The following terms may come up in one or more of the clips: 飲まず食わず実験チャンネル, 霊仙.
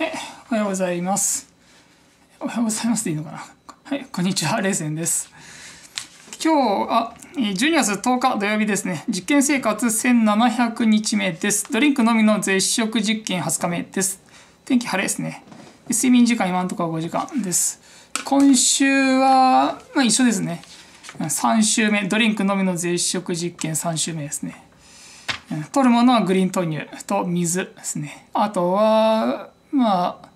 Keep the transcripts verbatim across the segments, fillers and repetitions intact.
え、おはようございます。おはようございますでいいのかな。はい、こんにちは、れいせんです。今日、あ、じゅうにがつとおか土曜日ですね。実験生活せんななひゃくにちめです。ドリンクのみの絶食実験はつかめです。天気晴れですね。睡眠時間今のところごじかんです。今週は、まあ一緒ですね。さんしゅうめ、ドリンクのみの絶食実験さんしゅうめですね。取るものはグリーン豆乳と水ですね。あとは、まあ、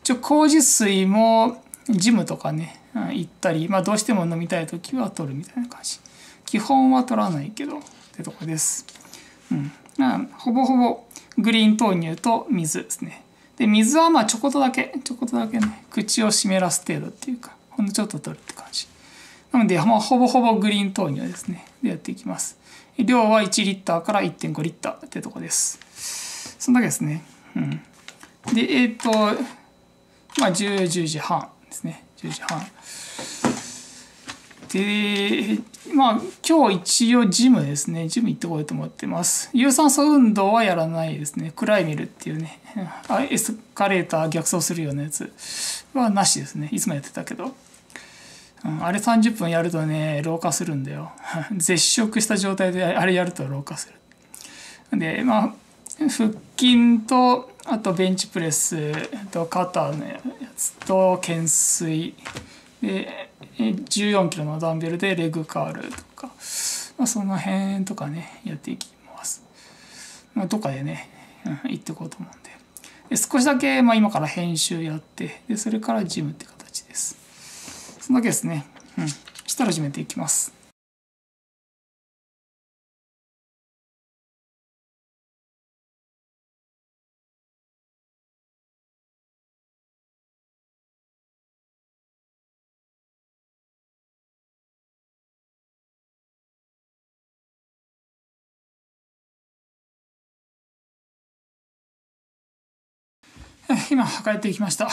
一応麹水もジムとかね、行ったり、まあどうしても飲みたいときは取るみたいな感じ。基本は取らないけど、ってとこです。うん。ほぼほぼグリーン豆乳と水ですね。で、水はまあちょこっとだけ、ちょこっとだけね、口を湿らす程度っていうか、ほんのちょっと取るって感じ。なので、まあ、ほぼほぼグリーン豆乳ですね。で、やっていきます。量はいちリッターから いってんごリッターってとこです。そんだけですね。うん。で、えっと、まあ、じゅうじはんですね。じゅうじはん。で、まあ、今日一応ジムですね。ジム行ってこようと思ってます。有酸素運動はやらないですね。クライミルっていうね、エスカレーター逆走するようなやつはなしですね。いつもやってたけど。あれさんじゅっぷんやるとね、老化するんだよ。絶食した状態であれやると老化する。で、まあ、腹筋と、あとベンチプレスと肩のやつと懸垂で、じゅうよんキロのダンベルでレグカールとか、まあ、その辺とかね、やっていきます。まあ、どっかでね、うん、行っていこうと思うんで。で少しだけ、まあ、今から編集やって、で、それからジムって形です。そんだけですね。うん。したら始めていきます。今、帰ってきました。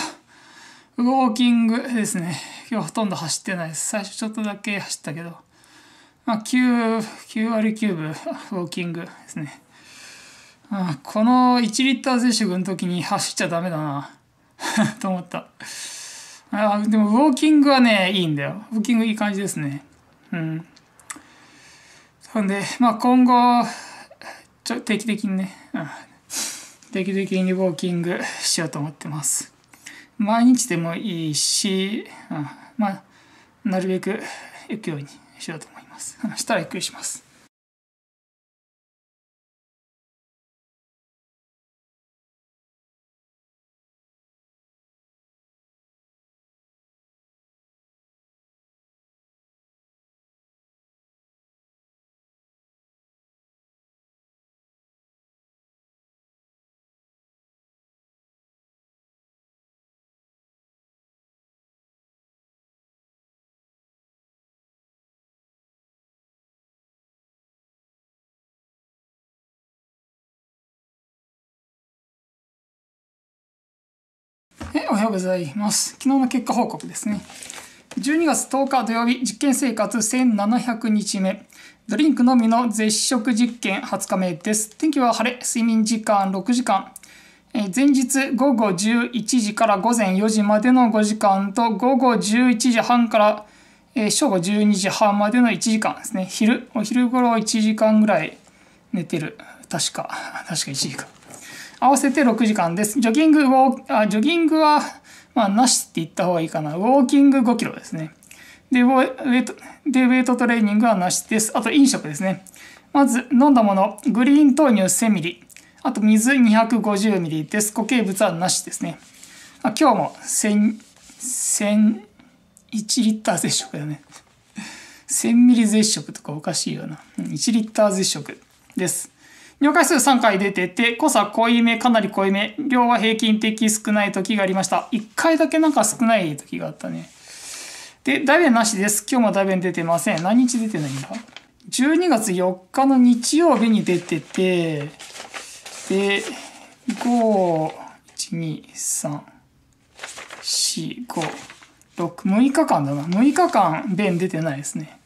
ウォーキングですね。今日ほとんど走ってないです。最初ちょっとだけ走ったけど。まあ、きゅうわりきゅうぶ、ウォーキングですね。ああ、このいちリッター絶食の時に走っちゃダメだな。と思った。ああ、でもウォーキングはね、いいんだよ。ウォーキングいい感じですね。うん。なんで、まあ今後、ちょ定期的にね、うん、定期的にウォーキングしようと思ってます。毎日でもいいし、うん、まあ、なるべく行くようにしようと思います。うん、したらゆっくりします。おはようございます。昨日の結果報告ですね。じゅうにがつとおか土曜日、実験生活せんななひゃくにちめ。ドリンクのみの絶食実験はつかめです。天気は晴れ、睡眠時間ろくじかん。え前日ごごじゅういちじからごぜんよじまでのごじかんとごごじゅういちじはんから、えー、しょうごじゅうにじはんまでのいちじかんですね。昼、お昼頃いちじかんぐらい寝てる。確か、確かいちじかん。合わせてろくじかんです。ジョギング、ウォー、あ、ジョギングは、まあ、なしって言った方がいいかな。ウォーキングごキロですね。で、ウェイト、で、ウェイトトレーニングはなしです。あと、飲食ですね。まず、飲んだもの、グリーン豆乳せんミリリットル、あと、水にひゃくごじゅうミリリットルです。固形物はなしですね。あ、今日もせん、せん、いちリッター絶食だね。せんミリ絶食とかおかしいよな。いちリッター絶食です。尿回数さんかい出てて、濃さ濃いめ、かなり濃いめ、量は平均的少ない時がありました。いっかいだけなんか少ない時があったね。で、大便なしです。今日も大便出てません。何日出てないんだ ?じゅうにがつよっかの日曜日に出てて、で、ご、いち、に、さん、よん、ご、ろく、むいかかんだな。むいかかん便出てないですね。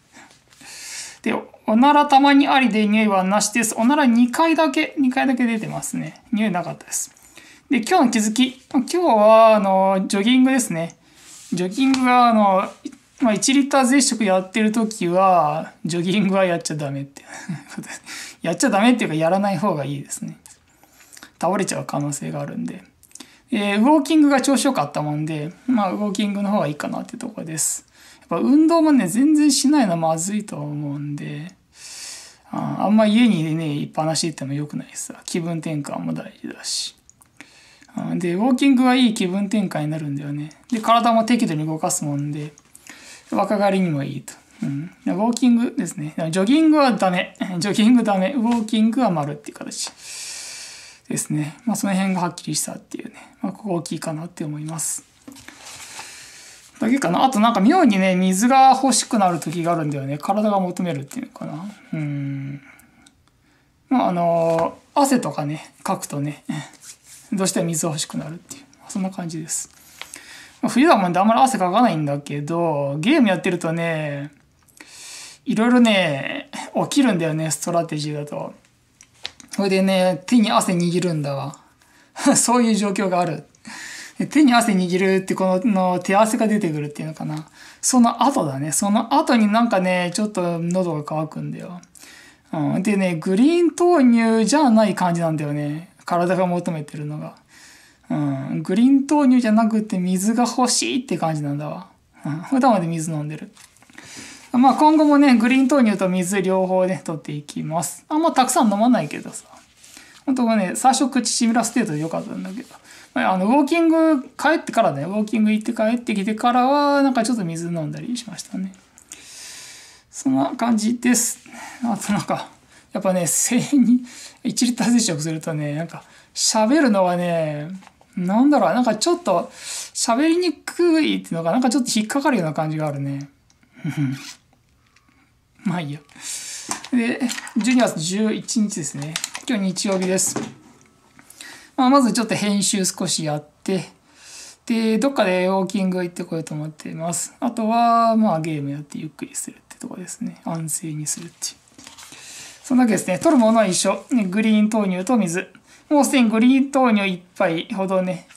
で、おならたまにありで匂いはなしです。おならにかいだけ、にかいだけ出てますね。匂いなかったです。で、今日の気づき。今日は、あの、ジョギングですね。ジョギングが、あの、まあ、いちリッター絶食やってるときは、ジョギングはやっちゃダメってことです。やっちゃダメっていうか、やらない方がいいですね。倒れちゃう可能性があるんで。えー、ウォーキングが調子よかったもんで、まあ、ウォーキングの方がいいかなっていうところです。やっぱ運動もね、全然しないのはまずいと思うんで、あ, あんま家にね、いっぱなしっても良くないです。気分転換も大事だし。で、ウォーキングはいい気分転換になるんだよね。で、体も適度に動かすもんで、若返りにもいいと。うん、ウォーキングですね。ジョギングはダメ。ジョギングダメ。ウォーキングは丸っていう形ですね。まあ、その辺がはっきりしたっていうね。まあ、ここ大きいかなって思います。だけかな。あとなんか妙にね、水が欲しくなる時があるんだよね。体が求めるっていうのかな。うん。まあ、あの、汗とかね、かくとね、どうしても水が欲しくなるっていう。そんな感じです。冬はもうあんまり汗かかないんだけど、ゲームやってるとね、いろいろね、起きるんだよね、ストラテジーだと。それでね、手に汗握るんだわ。そういう状況がある。手に汗握るってこの手汗が出てくるっていうのかな。その後だね。その後になんかね、ちょっと喉が渇くんだよ。うん、でね、グリーン豆乳じゃない感じなんだよね。体が求めてるのが。うん、グリーン豆乳じゃなくて水が欲しいって感じなんだわ。うん、普段まで水飲んでる。まあ今後もね、グリーン豆乳と水両方ね、取っていきます。あんまたくさん飲まないけどさ。本当はね、最初口しみらせ程度でよかったんだけど。あの、ウォーキング帰ってからね、ウォーキング行って帰ってきてからは、なんかちょっと水飲んだりしましたね。そんな感じです。あとなんか、やっぱね、声にいちリッター接触するとね、なんか喋るのはね、なんだろう、なんかちょっと喋りにくいっていうのが、なんかちょっと引っかかるような感じがあるね。まあいいや。で、じゅうにがつじゅういちにちですね。今日日曜日です。まあ、まずちょっと編集少しやって、で、どっかでウォーキング行ってこようと思っています。あとは、まあゲームやってゆっくりするってとこですね。安静にするっていう。そんだけですね。取るものは一緒。グリーン豆乳と水。もうすでにグリーン豆乳いっぱいほどね、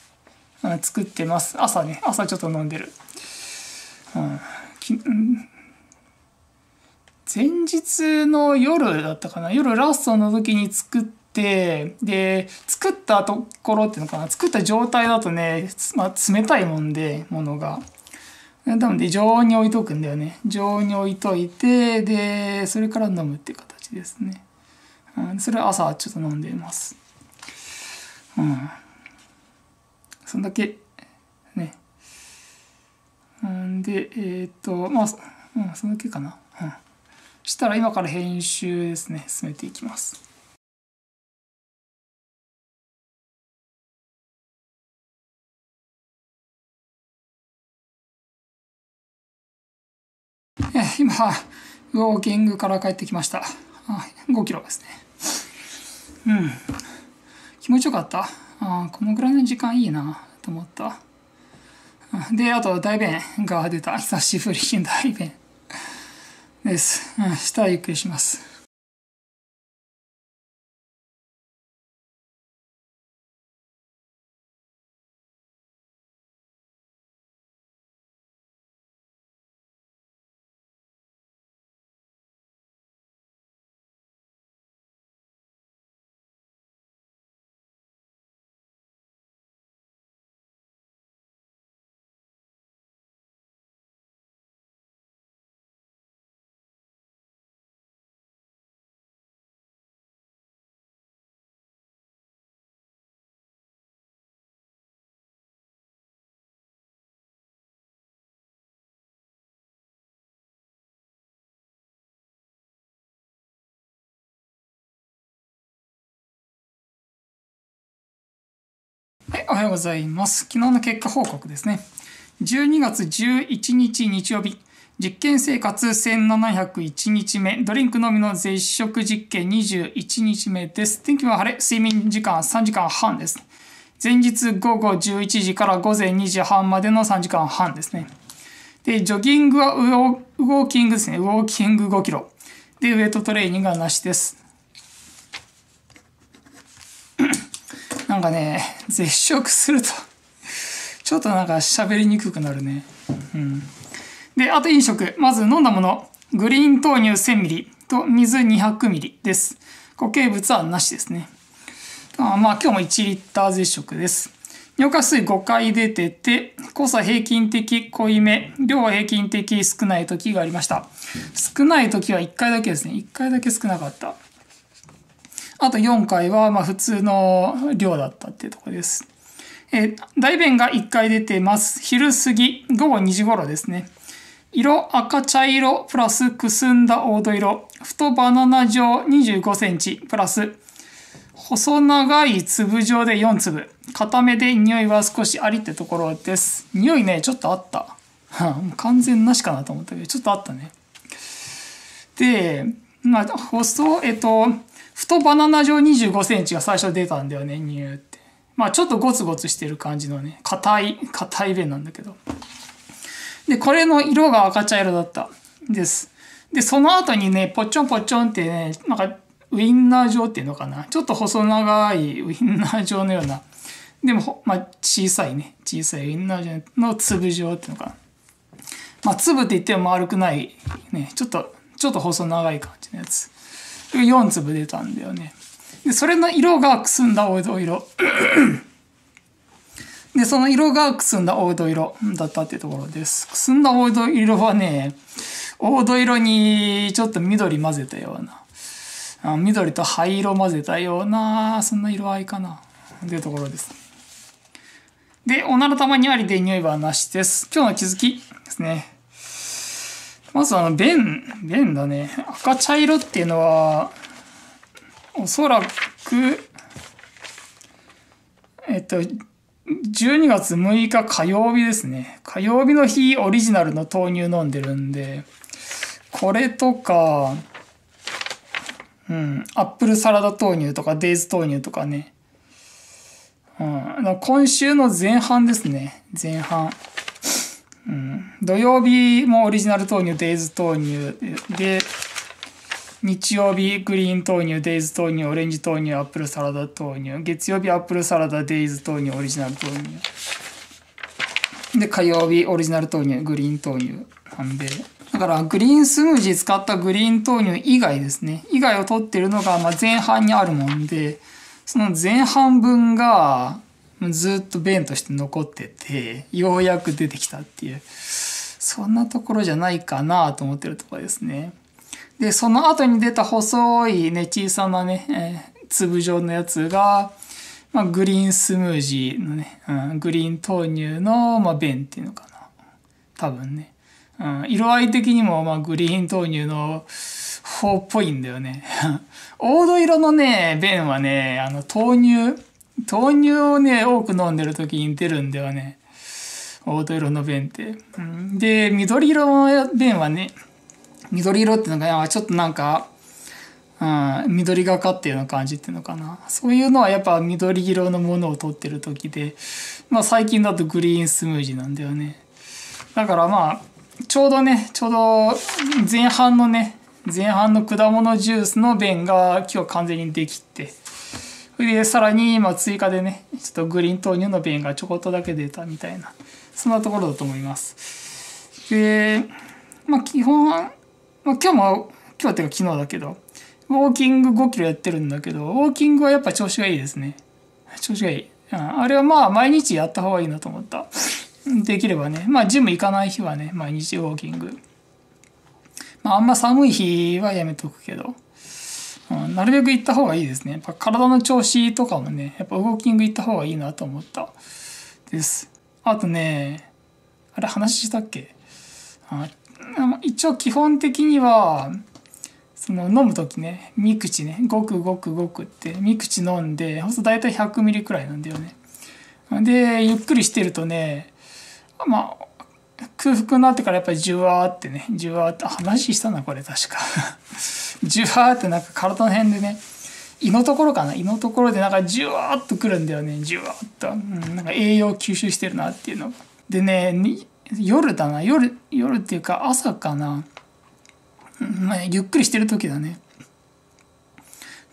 あの作ってます。朝ね、朝ちょっと飲んでる。うん、きうん前日の夜だったかな。夜ラストの時に作って、で, で作ったところっていうのかな、作った状態だとね、まあ、冷たいもんでものがなので常温に置いとくんだよね。常温に置いといて、でそれから飲むっていう形ですね。うん、それは朝ちょっと飲んでいます。うん、そんだけね。うんでえー、っとまあ、うん、そんだけかな。うん、したら今から編集ですね、進めていきます。今、ウォーキングから帰ってきました。ごキロですね。うん。気持ちよかった。あ、このぐらいの時間いいなと思った。で、あと、大便が出た。久しぶりに大便です。うん、下はゆっくりします。はい、おはようございます。昨日の結果報告ですね。じゅうにがつじゅういちにち日曜日、実験生活せんななひゃくいちにちめ、ドリンクのみの絶食実験にじゅういちにちめです。天気は晴れ、睡眠時間さんじかんはんです。前日ごごじゅういちじからごぜんにじはんまでのさんじかんはんですね。で、ジョギングはウォーキングですね。ウォーキングごキロ。で、ウエイトトレーニングはなしです。なんかね、絶食するとちょっとなんか喋りにくくなるね。うん、で、あと飲食。まず飲んだもの。グリーン豆乳 せんミリリットル と水 にひゃくミリリットル です。固形物はなしですね。あ、まあ今日もいちリットル絶食です。尿化水ごかい出てて、濃さ平均的濃いめ、量は平均的少ない時がありました。少ない時はいっかいだけですね。いっかいだけ少なかった。あとよんかいはまあ普通の量だったっていうところです。えー、大便がいっかい出てます。昼過ぎ、ごごにじ頃ですね。色赤茶色プラスくすんだ黄土色。太バナナ状にじゅうごセンチプラス。細長い粒状でよんつぶ。固めで匂いは少しありってところです。匂いね、ちょっとあった。もう完全なしかなと思ったけど、ちょっとあったね。で、まあ、細、えっと、太バナナ状にじゅうごセンチが最初出たんだよね、ニューって。まあ、ちょっとゴツゴツしてる感じのね、硬い、硬い便なんだけど。で、これの色が赤茶色だった。です。で、その後にね、ポチョンポチョンってね、なんか、ウインナー状っていうのかな。ちょっと細長いウインナー状のような。でも、まあ、小さいね。小さいウインナー状の粒状っていうのかな。まあ、粒って言っても丸くない。ね。ちょっと、ちょっと細長い感じのやつ。よんつぶ出たんだよね。で、それの色がくすんだ黄土色。で、その色がくすんだ黄土色だったっていうところです。くすんだ黄土色はね、黄土色にちょっと緑混ぜたような。あ、緑と灰色混ぜたような、そんな色合いかな。というところです。で、おなら玉にありで匂いはなしです。今日の気づきですね。まず、あの、便、便だね。赤茶色っていうのは、おそらく、えっと、じゅうにがつむいか火曜日ですね。火曜日の日オリジナルの豆乳飲んでるんで、これとか、うん、アップルサラダ豆乳とかデイズ豆乳とかね。うん、今週の前半ですね。前半、うん。土曜日もオリジナル豆乳、デイズ豆乳で、日曜日グリーン豆乳、デイズ豆乳、オレンジ豆乳、アップルサラダ豆乳。月曜日アップルサラダ、デイズ豆乳、オリジナル豆乳。で、火曜日オリジナル豆乳、グリーン豆乳、半べだから、グリーンスムージー使ったグリーン豆乳以外ですね。以外を取ってるのが、まあ、前半にあるもんで、その前半分がずっと便として残ってて、ようやく出てきたっていう、そんなところじゃないかなと思ってるところですね。で、その後に出た細いね、小さなね、えー、粒状のやつが、まあ、グリーンスムージーのね、うん、グリーン豆乳の、まあ、便っていうのかな。多分ね。うん、色合い的にも、まあ、グリーン豆乳の方っぽいんだよね。黄土色のね、便はね、あの、豆乳、豆乳をね、多く飲んでる時に出るんだよね。黄土色の便って。うん、で、緑色の便はね、緑色っていうのが、ちょっとなんか、うん、緑がかっていうような感じっていうのかな。そういうのはやっぱ緑色のものを取ってる時で、まあ最近だとグリーンスムージーなんだよね。だからまあ、ちょうどね、ちょうど前半のね、前半の果物ジュースの便が今日完全にできて、それでさらに今追加でね、ちょっとグリーン豆乳の便がちょこっとだけ出たみたいな、そんなところだと思います。で、まあ基本、まあ今日も、今日っていうか昨日だけど、ウォーキングごキロやってるんだけど、ウォーキングはやっぱ調子がいいですね。調子がいい。うん、あれはまあ毎日やった方がいいなと思った。できればね。まあ、ジム行かない日はね、毎日ウォーキング。まあ、あんま寒い日はやめとくけど、うん、なるべく行った方がいいですね。やっぱ体の調子とかもね、やっぱウォーキング行った方がいいなと思った。です。あとね、あれ話したっけ？あ、一応基本的には、その飲むときね、三口ね、ごくごくごくって、三口飲んで、ほんとだいたいひゃくミリくらいなんだよね。で、ゆっくりしてるとね、まあ、空腹になってからやっぱりジュワーってね、ジュワーって、話したな、これ確か。ジュワーってなんか体の辺でね、胃のところかな、胃のところでなんかジュワーっとくるんだよね、ジュワーっと。うん、なんか栄養を吸収してるなっていうの。でね、夜だな、夜、夜っていうか朝かな。うん、まあ、ゆっくりしてる時だね。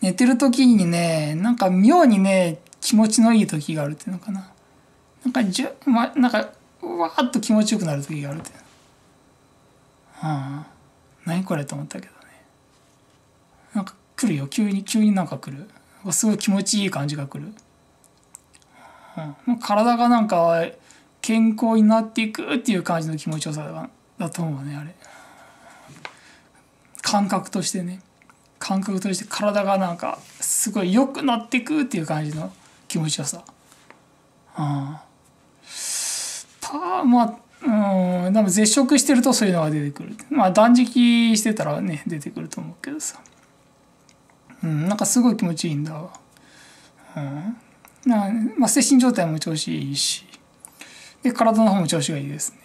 寝てる時にね、なんか妙にね、気持ちのいい時があるっていうのかな。なんかじゅ、ま、なんかわーっと気持ちよくなる時があるっていうの。はあ、何これと思ったけどね。なんか来るよ、急に急になんか来る。すごい気持ちいい感じが来る。はあ、もう体がなんか健康になっていくっていう感じの気持ちよさ だ, だと思うね、あれ。感覚としてね。感覚として体がなんかすごい良くなっていくっていう感じの気持ちよさ。ああ、まあ、うん、でも絶食してるとそういうのが出てくる。まあ断食してたらね出てくると思うけどさ、うん、なんかすごい気持ちいいんだわ。うん、なんかまあ、精神状態も調子いいし、で体の方も調子がいいです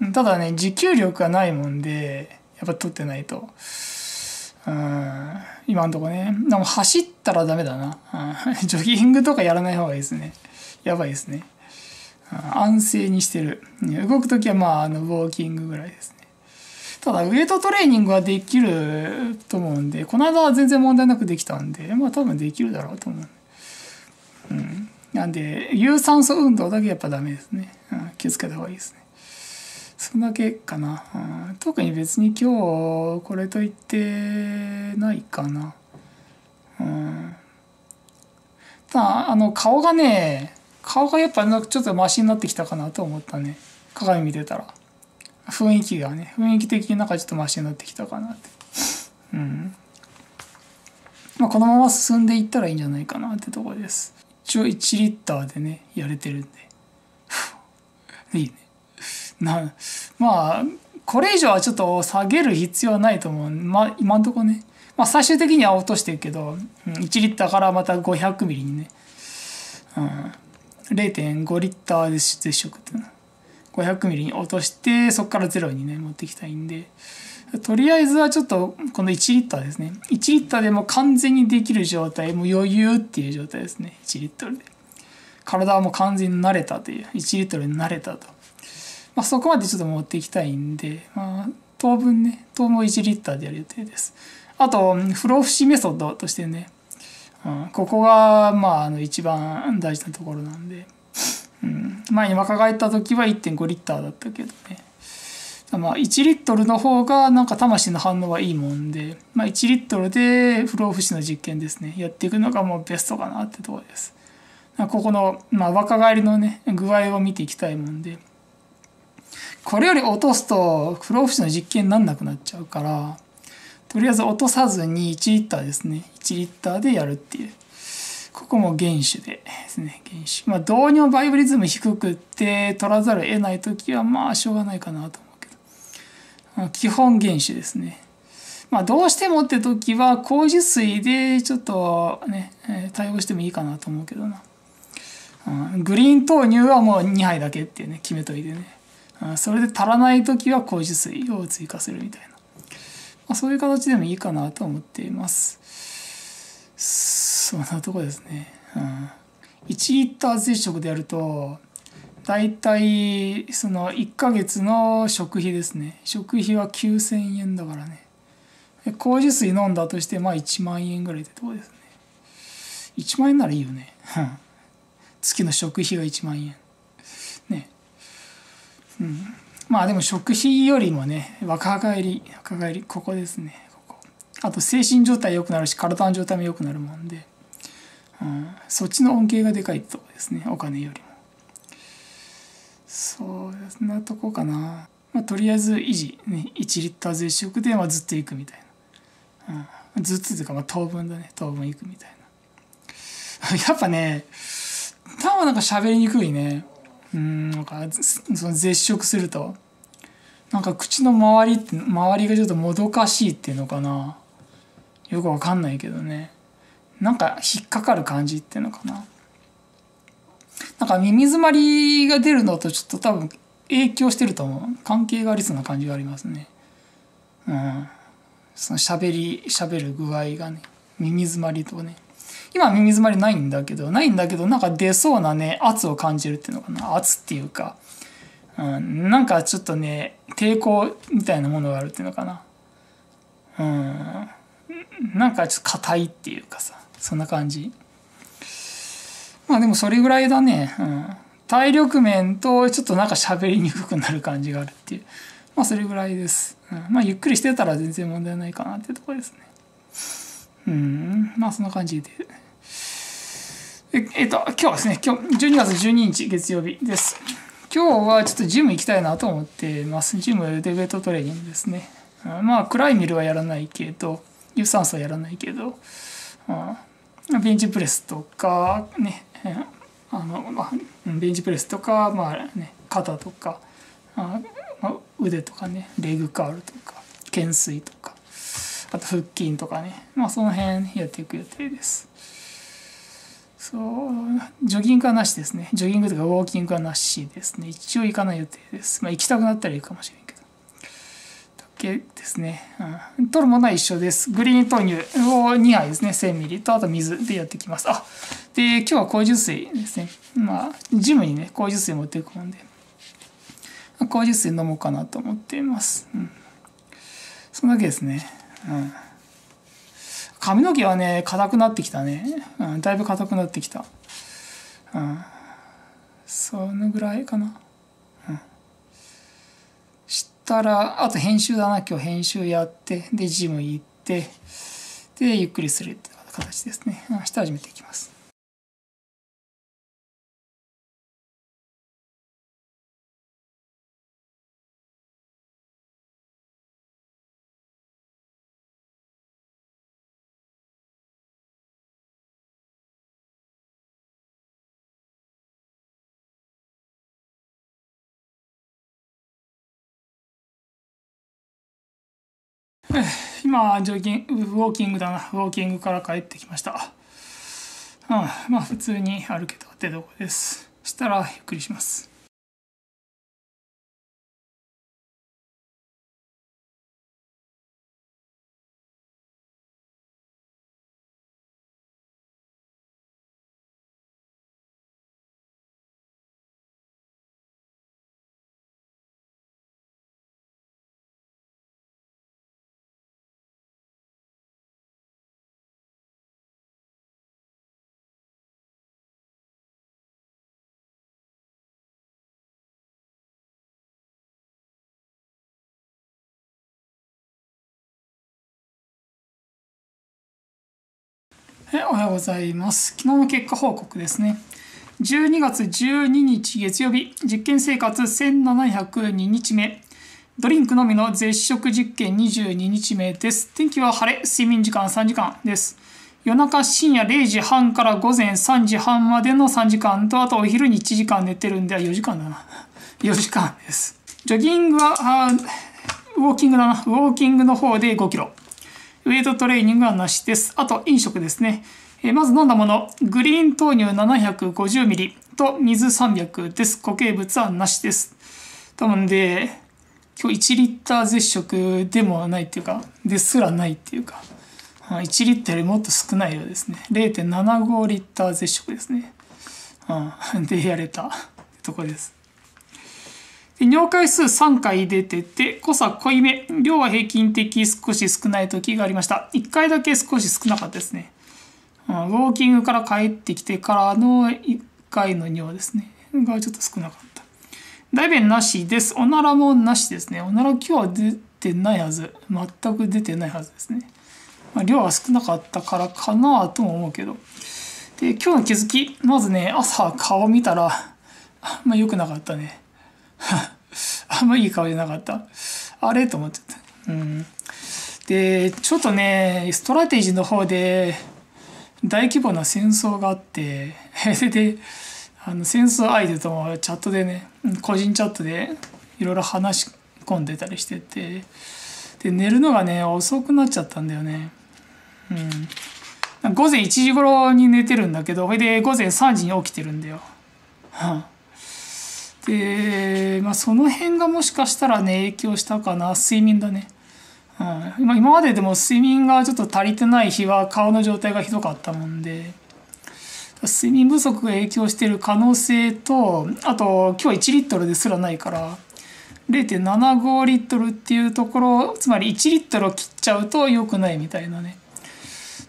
ね。ただね、持久力がないもんでやっぱ取ってないと。うん、今のとこね。でも走ったらダメだな、うん、ジョギングとかやらない方がいいですね。やばいですね、うん、安静にしてる。動く時はまああのウォーキングぐらいですね。ただウエイトトレーニングはできると思うんで、この間は全然問題なくできたんで、まあ多分できるだろうと思う、うん、なんで有酸素運動だけやっぱダメですね、うん、気をつけた方がいいですね。そんだけかな、うん、特に別に今日これといってないかな、うん、ただあの顔がね顔がやっぱちょっとマシになってきたかなと思ったね。鏡見てたら雰囲気がね、雰囲気的になんかちょっとマシになってきたかなって、うん、まあ、このまま進んでいったらいいんじゃないかなってとこです。一応いちリッターでねやれてるんでいいねな。まあこれ以上はちょっと下げる必要はないと思う、まあ、今んとこね、まあ、最終的には落としてるけど、うん、いちリッターからまたごひゃくミリにね、うん、れいてんご リッターで絶食っていうのごひゃくミリに落として、そこからゼロにね持っていきたいんで、とりあえずはちょっとこのいちリッターですね、いちリッターでもう完全にできる状態、もう余裕っていう状態ですね。いちリットルで体はもう完全に慣れたという、いちリットルに慣れたと。まあそこまでちょっと持っていきたいんで、まあ、当分ね、当分いちリッターでやる予定です。あと、不老不死メソッドとしてね、うん、ここが、まあ、あの一番大事なところなんで、うん、前に若返った時は いってんご リッターだったけどね、まあ、いちリットルの方がなんか魂の反応はいいもんで、まあ、いちリットルで不老不死の実験ですね、やっていくのがもうベストかなってところです。ここの、まあ、若返りのね、具合を見ていきたいもんで、これより落とすと不老不死の実験になんなくなっちゃうから、とりあえず落とさずにいちリッターですね、いちリッターでやるっていう、ここも原酒でですね、原酒、まあどうにもバイブリズム低くって取らざるを得ない時はまあしょうがないかなと思うけど、基本原酒ですね。まあどうしてもって時は麹水でちょっとね対応してもいいかなと思うけどな、うん、グリーン豆乳はもうにはいだけっていうね決めといてね、それで足らない時は麹水を追加するみたいな、まあ、そういう形でもいいかなと思っています。そんなとこですね、うん、いちリッター絶食でやるとだいたいそのいっかげつの食費ですね、食費は きゅうせん 円だからね、麹水飲んだとしてまあいちまん円ぐらいってとこですね。いちまん円ならいいよね月の食費がいちまん円ね。うん、まあでも食費よりもね若返り若返りここですね、ここあと精神状態良くなるし体の状態も良くなるもんで、うん、そっちの恩恵がでかいってとこですね、お金よりも。そうですね、なとこかな、まあ、とりあえず維持、ね、いちリッター絶食で、まあ、ずっといくみたいな、うん、ずっとというかまあ当分だね、当分いくみたいなやっぱね多分なんか喋りにくいね、うん、なんかその絶食するとなんか口の周りって周りがちょっともどかしいっていうのかな、よくわかんないけどね、なんか引っかかる感じっていうのかな、なんか耳詰まりが出るのとちょっと多分影響してると思う、関係がありそうな感じがありますね、うん、そのしゃべりしゃべる具合がね、耳詰まりとね、今耳詰まりないんだけどないんだけどなんか出そうなね圧を感じるっていうのかな、圧っていうか、うん、なんかちょっとね抵抗みたいなものがあるっていうのかな、うん、なんかちょっと硬いっていうかさ、そんな感じ、まあでもそれぐらいだね。うん、体力面とちょっとなんか喋りにくくなる感じがあるっていう。まあそれぐらいです。うん、まあゆっくりしてたら全然問題ないかなっていうところですね。うん、まあそんな感じで。え、えっと、今日はですね、今日、じゅうにがつじゅうににち月曜日です。今日はちょっとジム行きたいなと思ってます。ジム、腕ウェイトトレーニングですね。うん、まあクライミルはやらないけど、有酸素はやらないけど、うん、ベンチプレスとかね、あのまあ、ベンチプレスとか、まあね、肩とか、あ、まあ、腕とかね、レグカールとか懸垂とか、あと腹筋とかね、まあ、その辺やっていく予定です。そう、ジョギングはなしですね。ジョギングとかウォーキングはなしですね。一応行かない予定です。まあ、行きたくなったら行くかもしれないけどだけですね。うん、取るものは一緒です。グリーン豆乳をにはいですね、せんミリと、あと水でやっていきます。あ、で今日は麹水ですね。まあジムにね、麹水持っていくもんで、麹水飲もうかなと思っています。うん、そんだけですね。うん、髪の毛はね、硬くなってきたね。うん、だいぶ硬くなってきた。うん、そのぐらいかな。うん、したらあと編集だな。今日編集やって、でジム行って、でゆっくりするって形ですね。うん、したら始めていきます。今ジョギング、ウォーキングだな。ウォーキングから帰ってきました。うん、まあ普通に歩けたってとこです。したらゆっくりします。おはようございます。昨日の結果報告ですね。じゅうにがつじゅうににち月曜日、実験生活せんななひゃくににちめ、ドリンクのみの絶食実験にじゅうににちめです。天気は晴れ、睡眠時間さんじかんです。夜中深夜れいじはんから午前さんじはんまでのさんじかんと、あとお昼にいちじかん寝てるんで、よじかんだな。よじかんです。ジョギングは、あ、ウォーキングだな。ウォーキングの方でごキロ。ウェイトトレーニングはなしです。あと飲食ですね。えー、まず飲んだもの、グリーン豆乳 ななひゃくごじゅうミリ と水さんびゃくです。固形物はなしです。多分で、今日いちリッター絶食でもないっていうか、ですらないっていうか、いちリッターよりもっと少ない量ですね。れいてんななごリッター絶食ですね。うん、で、やれたところです。尿回数さんかい出てて、濃さ濃いめ、量は平均的、少し少ない時がありました。いっかいだけ少し少なかったですね。ウォーキングから帰ってきてからのいっかいの尿ですねがちょっと少なかった。大便なしです。おならもなしですね。おなら今日は出てないはず、全く出てないはずですね。まあ、量は少なかったからかなとも思うけど。で今日の気づき、まずね、朝顔見たらあんま良くなかったね。あんまいい顔じゃなかった。あれと思っちゃった。うん、でちょっとね、ストラテジーの方で大規模な戦争があって、であの戦争相手ともチャットでね、個人チャットでいろいろ話し込んでたりしてて、で寝るのがね遅くなっちゃったんだよね。うん、午前いちじ頃に寝てるんだけど、それで午前さんじに起きてるんだよ。はあ、で、まあ、その辺がもしかしたらね影響したかな。睡眠だね。うん、今まででも睡眠がちょっと足りてない日は顔の状態がひどかったもんで、睡眠不足が影響してる可能性と、あと今日いちリットルですらないから れいてんななごリットルっていうところ、つまりいちリットルを切っちゃうと良くないみたいなね、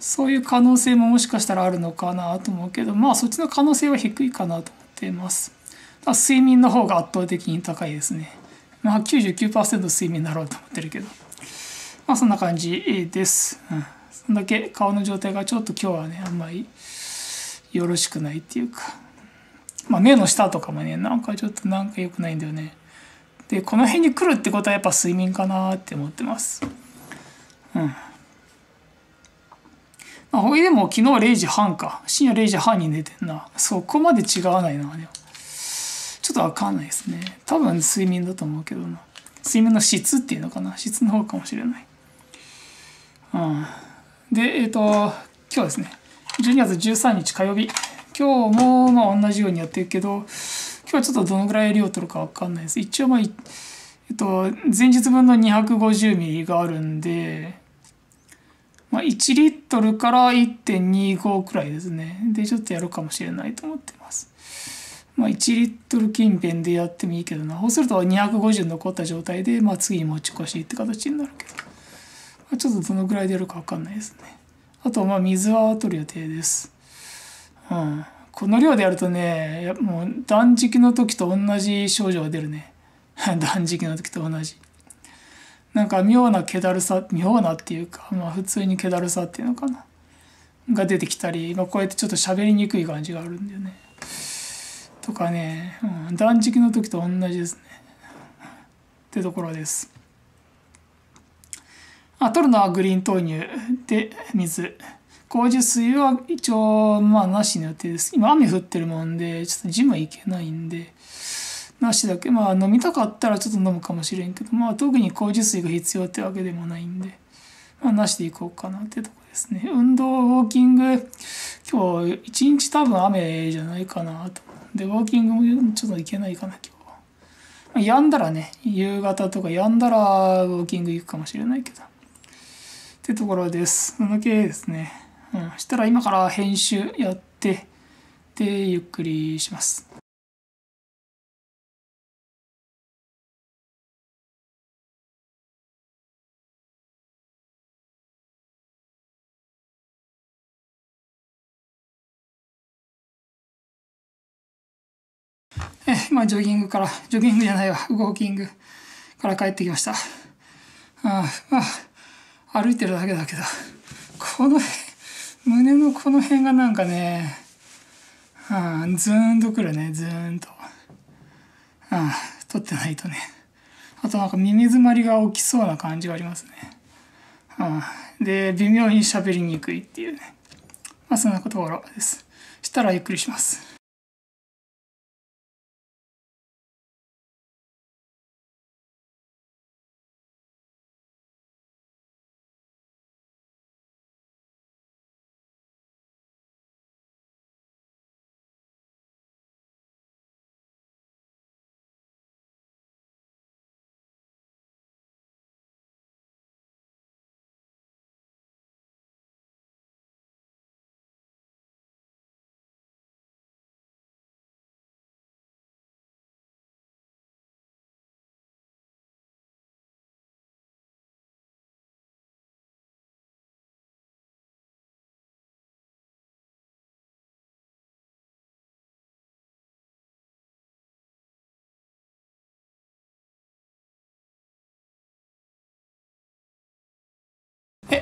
そういう可能性ももしかしたらあるのかなと思うけど、まあそっちの可能性は低いかなと思っています。だから睡眠の方が圧倒的に高いですね。まあ きゅうじゅうきゅうパーセント 睡眠だろうと思ってるけど、まあそんな感じです。うん、そんだけ顔の状態がちょっと今日はねあんまりよろしくないっていうか、まあ目の下とかもねなんかちょっとなんか良くないんだよね。でこの辺に来るってことはやっぱ睡眠かなって思ってます。うん。あ、ほいでも昨日れいじはんか。深夜れいじはんに寝てんな。そこまで違わないな。でもちょっとわかんないですね。多分睡眠だと思うけどな。睡眠の質っていうのかな。質の方かもしれない。うん。で、えっと、今日ですね。じゅうにがつじゅうさんにち火曜日。今日もまあ同じようにやってるけど、今日はちょっとどのぐらい量を取るかわかんないです。一応まあ、えっと、前日分のにひゃくごじゅうミリがあるんで、まあ、いちリットルから いってんにご くらいですね。で、ちょっとやるかもしれないと思ってます。まあ、いちリットル近辺でやってもいいけどな。そうするとにひゃくごじゅう残った状態で、まあ、次に持ち越しって形になるけど、まあ、ちょっとどのぐらいでやるかわかんないですね。あと、まあ、水は取る予定です。うん。この量でやるとね、もう断食の時と同じ症状が出るね。断食の時と同じ。なんか妙な気だるさ、妙なっていうか、まあ普通に気だるさっていうのかな。が出てきたり、まあこうやってちょっと喋りにくい感じがあるんだよね。とかね、うん、断食の時と同じですね。ってところです。あ、取るのはグリーン豆乳で水。麹水は一応、まあなしの予定です。今雨降ってるもんで、ちょっとジム行けないんで。なしだけまあ飲みたかったらちょっと飲むかもしれんけど、まあ特に麹水が必要ってわけでもないんで、まあ、なしでいこうかなってとこですね。運動、ウォーキング、今日一日多分雨じゃないかなと。で、ウォーキングもちょっといけないかな、今日は。まあ、やんだらね、夕方とかやんだらウォーキング行くかもしれないけど。ってところです。その系ですね。うん。したら今から編集やって、で、ゆっくりします。今ジョギングから、ジョギングじゃないわ、ウォーキングから帰ってきました。ああ、歩いてるだけだけど、この辺、胸のこの辺がなんかね、ああ、ズーンとくるね、ズーンと。ああ、取ってないとね。あとなんか耳詰まりが起きそうな感じがありますね。ああ、で、微妙に喋りにくいっていうね。まあそんなところです。したらゆっくりします。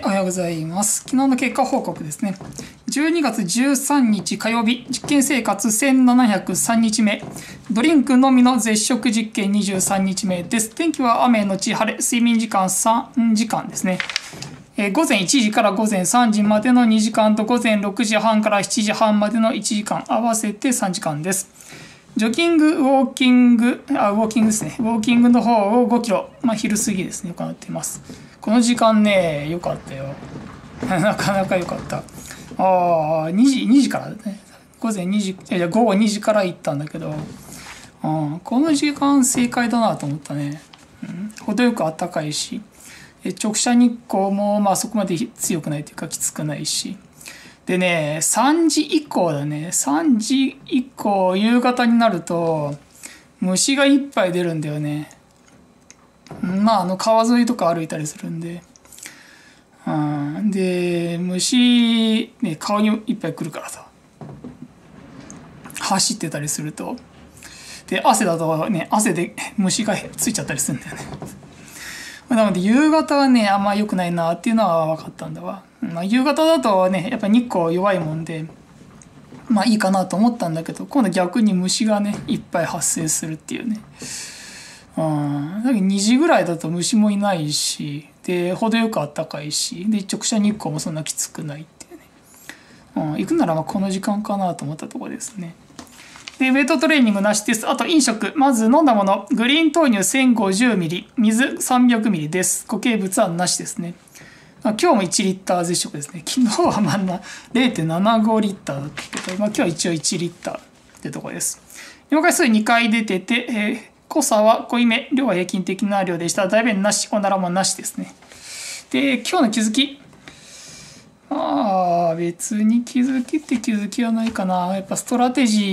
おはようございます。昨日の結果報告ですね。じゅうにがつじゅうさんにち火曜日、実験生活せんななひゃくさんにちめ、ドリンクのみの絶食実験にじゅうさんにちめです。天気は雨のち晴れ、睡眠時間さんじかんですね。えー、ごぜんいちじからごぜんさんじまでのにじかんとごぜんろくじはんからしちじはんまでのいちじかん、合わせてさんじかんです。ジョギング、ウォーキング、あ、ウォーキングですね。ウォーキングの方をごキロ、まあ、昼過ぎですね、行っています。この時間ね、良かったよ。なかなか良かった。ああ、にじ、にじからだね。ごぜんにじ、いや、ごごにじから行ったんだけど、あこの時間正解だなと思ったね。うん、程よく暖かいし、直射日光も、まあそこまで強くないというかきつくないし。でね、さんじ以降だね。さんじ以降、夕方になると、虫がいっぱい出るんだよね。まあ、あの川沿いとか歩いたりするんで、うん、で虫、ね、顔にいっぱい来るからさ、走ってたりすると、で汗だとね、汗で虫がついちゃったりするんだよね。なので夕方はねあんま良くないなっていうのは分かったんだわ。まあ、夕方だとねやっぱ日光弱いもんでまあいいかなと思ったんだけど、今度逆に虫がねいっぱい発生するっていうね。うん、だけどにじぐらいだと虫もいないし、で程よくあったかいし、で直射日光もそんなきつくないっていうね。うん、行くならまあこの時間かなと思ったところですね。でウェイトトレーニングなしです。あと飲食、まず飲んだもの、グリーン豆乳 せんごじゅうミリリットル 水 さんびゃくミリリットル です。固形物はなしですね。今日もいちリットル絶食ですね。昨日はまだ れいてんななごリットル だったけど、まあ、今日は一応いちリットルってところです。尿回数にかい出てて、えー、濃さは濃いめ、量は平均的な量でした。大便なし、おならもなしですね。で今日の気づき、まあ別に気づきって気づきはないかな。やっぱストラテジ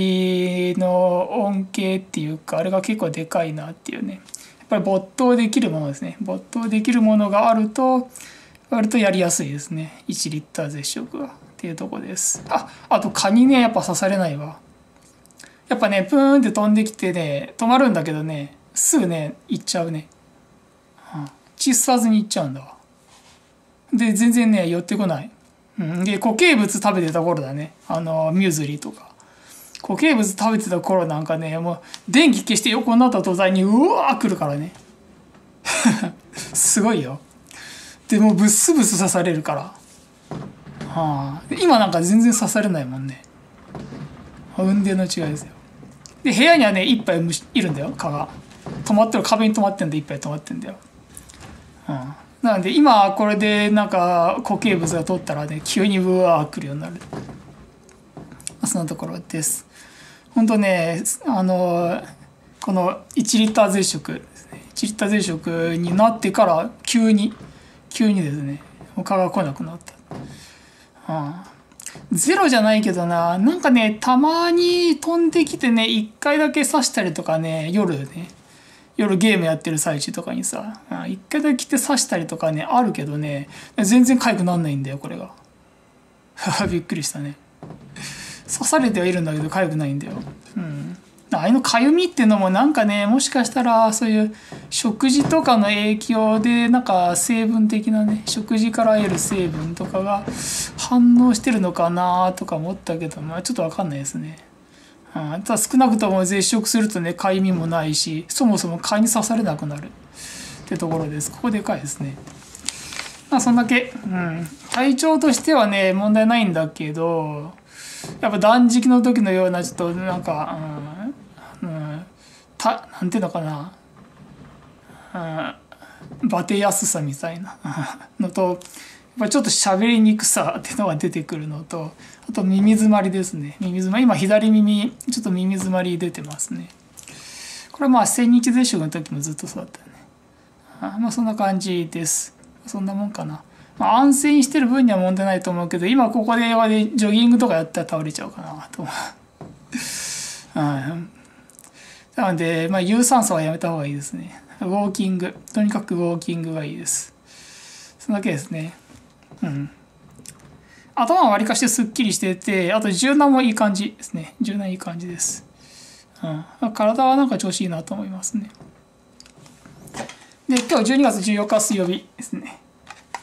ーの恩恵っていうかあれが結構でかいなっていうね。やっぱり没頭できるものですね。没頭できるものがあると割とやりやすいですね。いちリッター絶食はっていうとこです。ああと蚊にねやっぱ刺されないわ。やっぱねプーンって飛んできてね止まるんだけどね、すぐね行っちゃうね、うん、血吸わずに行っちゃうんだわ。で全然ね寄ってこない。で固形物食べてた頃だね、あのミューズリーとか固形物食べてた頃なんかね、もう電気消して横になった途端にうわー来るからねすごいよ。でもうブッスブス刺されるから、はあ、今なんか全然刺されないもんね。運転の違いですよ。で部屋にはねいっぱい虫いるんだよ。蚊が止まってる、壁に止まってんだ、いっぱい止まってんだよ、うん。なので今これでなんか固形物が取ったらね急にブワー来るようになる。そのところです。ほんとねあのこのいちリッター絶食ですね、いちリッター絶食になってから急に急にですね蚊が来なくなった。うん、ゼロじゃないけどな、なんかねたまに飛んできてねいっかいだけ刺したりとかね、夜ね夜ゲームやってる最中とかにさ一回だけ来て刺したりとかねあるけどね、全然痒くなんないんだよこれがびっくりしたね。刺されてはいるんだけど痒くないんだよ、うん。ああいうの痒みっていうのもなんかね、もしかしたらそういう食事とかの影響でなんか成分的なね、食事から得る成分とかが反応してるのかなとか思ったけど、まあちょっと分かんないですね。うん、ただ少なくとも絶食するとねかゆみもないし、そもそも蚊に刺されなくなるってところです。ここでかいですね。まあそんだけ、うん、体調としてはね問題ないんだけど、やっぱ断食の時のようなちょっとなんか、うんうん、たなんていうのかな、うん、バテやすさみたいなのと、やっぱちょっと喋りにくさっていうのが出てくるのと、あと耳詰まりですね。耳詰まり、今左耳ちょっと耳詰まり出てますね。これはまあせんにち絶食の時もずっとそうだったよね。あまあそんな感じです。そんなもんかな。まあ、安静にしてる分には問題ないと思うけど、今ここでジョギングとかやったら倒れちゃうかなと思う、うん。なのでまあ有酸素はやめた方がいいですね。ウォーキング、とにかくウォーキングがいいです。それだけですね、うん。頭はわりかしすっきりしてて、あと柔軟もいい感じですね。柔軟いい感じです、うん。体はなんか調子いいなと思いますね。で今日じゅうにがつじゅうよっか水曜日ですね。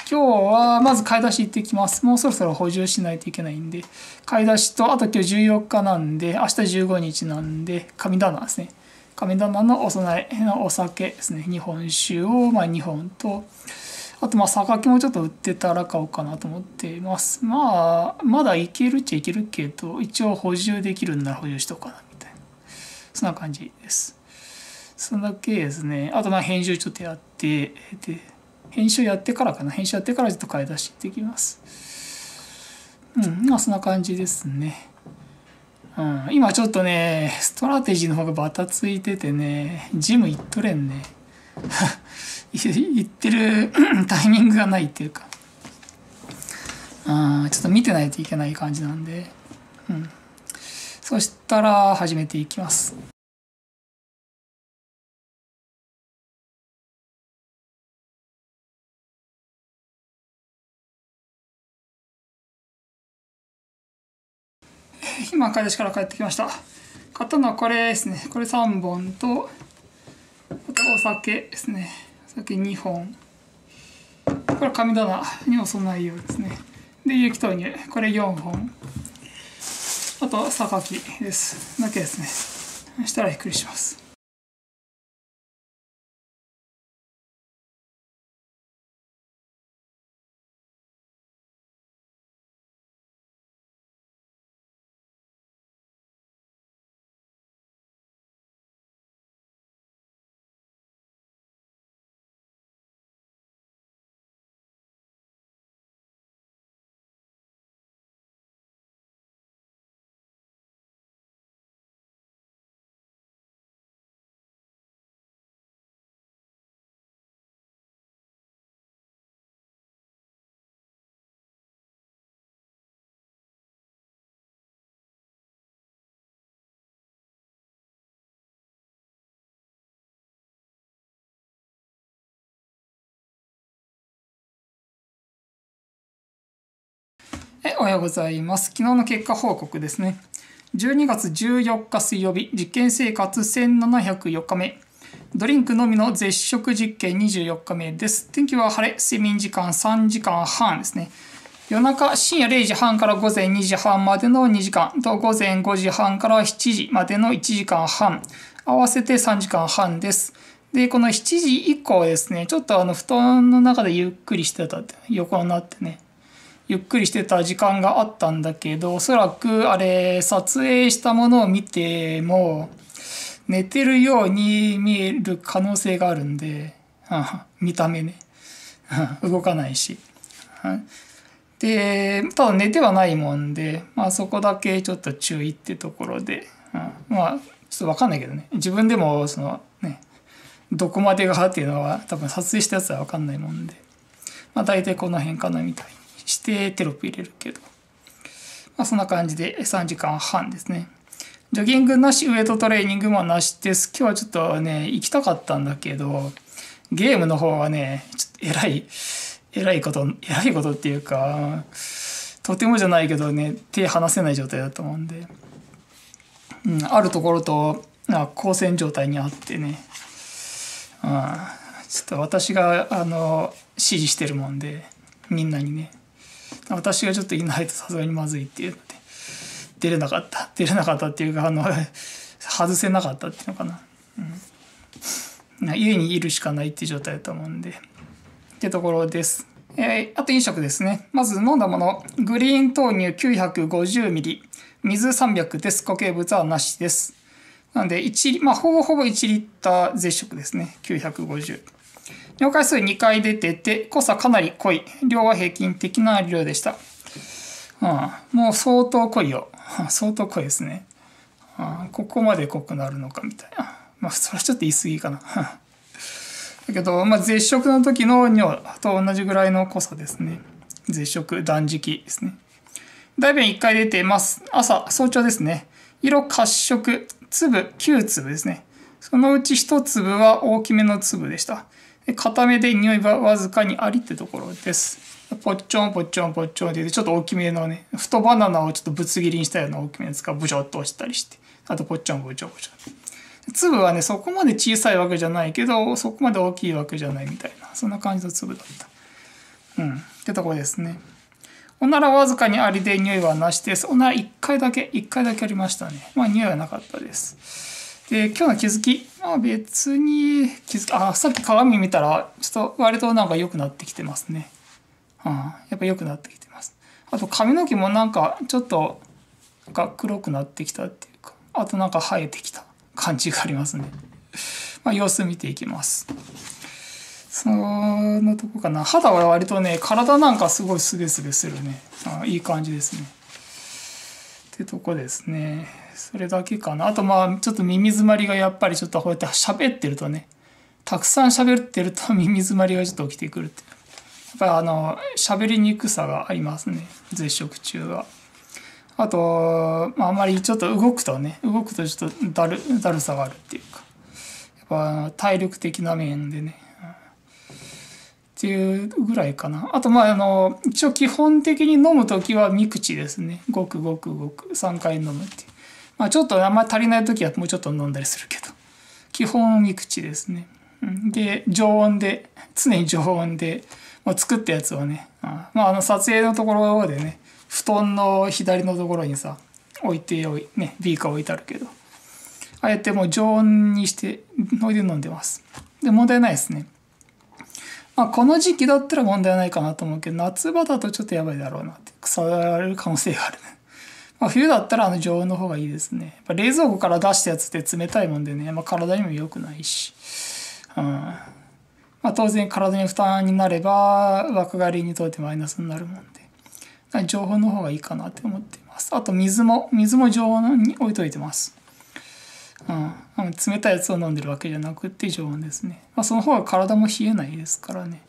今日はまず買い出し行ってきます。もうそろそろ補充しないといけないんで、買い出しと、あと今日じゅうよっかなんで、明日じゅうごにちなんで神棚ですね。神棚のお供えのお酒ですね。日本酒をまあにほんと、あとまあ榊もちょっと売ってたら買おうかなと思っています。まあまだいけるっちゃいけるけど、一応補充できるんなら補充しとこうかなみたいな、そんな感じです。そんだけですね。あとまあ編集ちょっとやって、で編集やってからかな、編集やってからちょっと買い出し行ってきます。うん、まあそんな感じですね、うん。今ちょっとねストラテジーの方がバタついててね、ジム行っとれんね言ってるタイミングがないっていうか、あちょっと見てないといけない感じなんで、うん、そしたら始めていきます。今買い出しから帰ってきました。買ったのはこれですね。これさんぼんと、あとお酒ですね。お酒にほん。これ神棚にもそんな内容ですね。で、有機豆乳。これよんほん。あと、榊です。だけですね。そしたらびっくりします。おはようございます。昨日の結果報告ですね。じゅうにがつじゅうよっか水曜日、実験生活せんななひゃくよっかめ。ドリンクのみの絶食実験にじゅうよっかめです。天気は晴れ、睡眠時間さんじかんはんですね。夜中深夜れいじはんから午前にじはんまでのにじかんと午前ごじはんからしちじまでのいちじかんはん。合わせてさんじかんはんです。で、このしちじ以降ですね、ちょっとあの布団の中でゆっくりしてたって、横になってね。ゆっくりしてた時間があったんだけど、おそらくあれ撮影したものを見ても寝てるように見える可能性があるんで、見た目ね動かないし、でただ寝てはないもんで、まあ、そこだけちょっと注意ってところで、まあちょっと分かんないけどね、自分でもそのねどこまでがっていうのは多分撮影したやつは分かんないもんで、まあ、大体この辺かなみたいに。してテロップ入れるけど、まあ、そんな感じでさんじかんはんですね。ジョギングなし、ウエイトトレーニングもなしです。今日はちょっとね行きたかったんだけど、ゲームの方はねちょっとえらいえらいことえらいことっていうか、とてもじゃないけどね手離せない状態だと思うんで、うん、あるところと交戦状態にあってね、うん、ちょっと私があの指示してるもんで、みんなにね私がちょっといないとさすがにまずいっていうので出れなかった出れなかったっていうか、あの外せなかったっていうのかな、うん、家にいるしかないっていう状態だと思うんでってところです、えー、あと飲食ですね。まず飲んだもの、グリーン豆乳 きゅうひゃくごじゅうミリリットル 水さんびゃくです。固形物はなしです。なのでいち、まあ、ほぼほぼいちリットル絶食ですね。きゅうひゃくごじゅう尿回数にかい出てて、濃さかなり濃い。量は平均的な量でした。うん、もう相当濃いよ。相当濃いですね、うん。ここまで濃くなるのかみたいな。まあ、それはちょっと言い過ぎかな。だけど、まあ、絶食の時の尿と同じぐらいの濃さですね。絶食断食ですね。大便いっかい出てます。朝、早朝ですね。色褐色、粒きゅうつぶですね。そのうちひとつぶは大きめの粒でした。固めで匂いはわずかにありってところです。ポッチョンポッチョンポッチョンって言って、ちょっと大きめのね、太バナナをちょっとぶつ切りにしたような大きめのやつがブチョっと落ちたりして、あとポッチョンポッチョンポッチョン。粒はね、そこまで小さいわけじゃないけど、そこまで大きいわけじゃないみたいな、そんな感じの粒だった。うん。ってところですね。おならわずかにありで匂いはなしです。おならいっかいだけ、いっかいだけありましたね。まあ匂いはなかったです。で、今日の気づき。まあ別に気づき、あ、さっき鏡見たら、ちょっと割となんか良くなってきてますね。うん。やっぱ良くなってきてます。あと髪の毛もなんかちょっと、なんか黒くなってきたっていうか、あとなんか生えてきた感じがありますね。まあ様子見ていきます。そのとこかな。肌は割とね、体なんかすごいスベスベするね。あ、いい感じですね。ってとこですね。それだけかな。あとまあちょっと耳詰まりがやっぱりちょっとこうやって喋ってるとね、たくさん喋ってると耳詰まりがちょっと起きてくるって、やっぱりあの喋りにくさがありますね、絶食中は。あと、まあ、あんまりちょっと動くとね動くとちょっとだる、だるさがあるっていうか、やっぱ体力的な面でね、っっていうぐらいかな。あとまああの一応基本的に飲む時はみ口ですね。ごくごくごくさんかい飲むっていう。まあちょっとあんまり足りない時はもうちょっと飲んだりするけど、基本み口ですね。で常温で、常に常温で、まあ、作ったやつはね、まああの撮影のところでね、布団の左のところにさ置いておいねビーカー置いてあるけど、あえてもう常温にしておいで飲んでます。で問題ないですね。まあこの時期だったら問題ないかなと思うけど、夏場だとちょっとやばいだろうなって、腐られる可能性があるね。まあ冬だったらあの常温の方がいいですね。やっぱ冷蔵庫から出したやつって冷たいもんでね、まあ、体にも良くないし、うん、まあ当然体に負担になれば若返りにとってマイナスになるもんで、常温の方がいいかなって思っています。あと水も水も常温に置いといてます。うん、冷たいやつを飲んでるわけじゃなくて常温ですね。まあ、その方が体も冷えないですからね。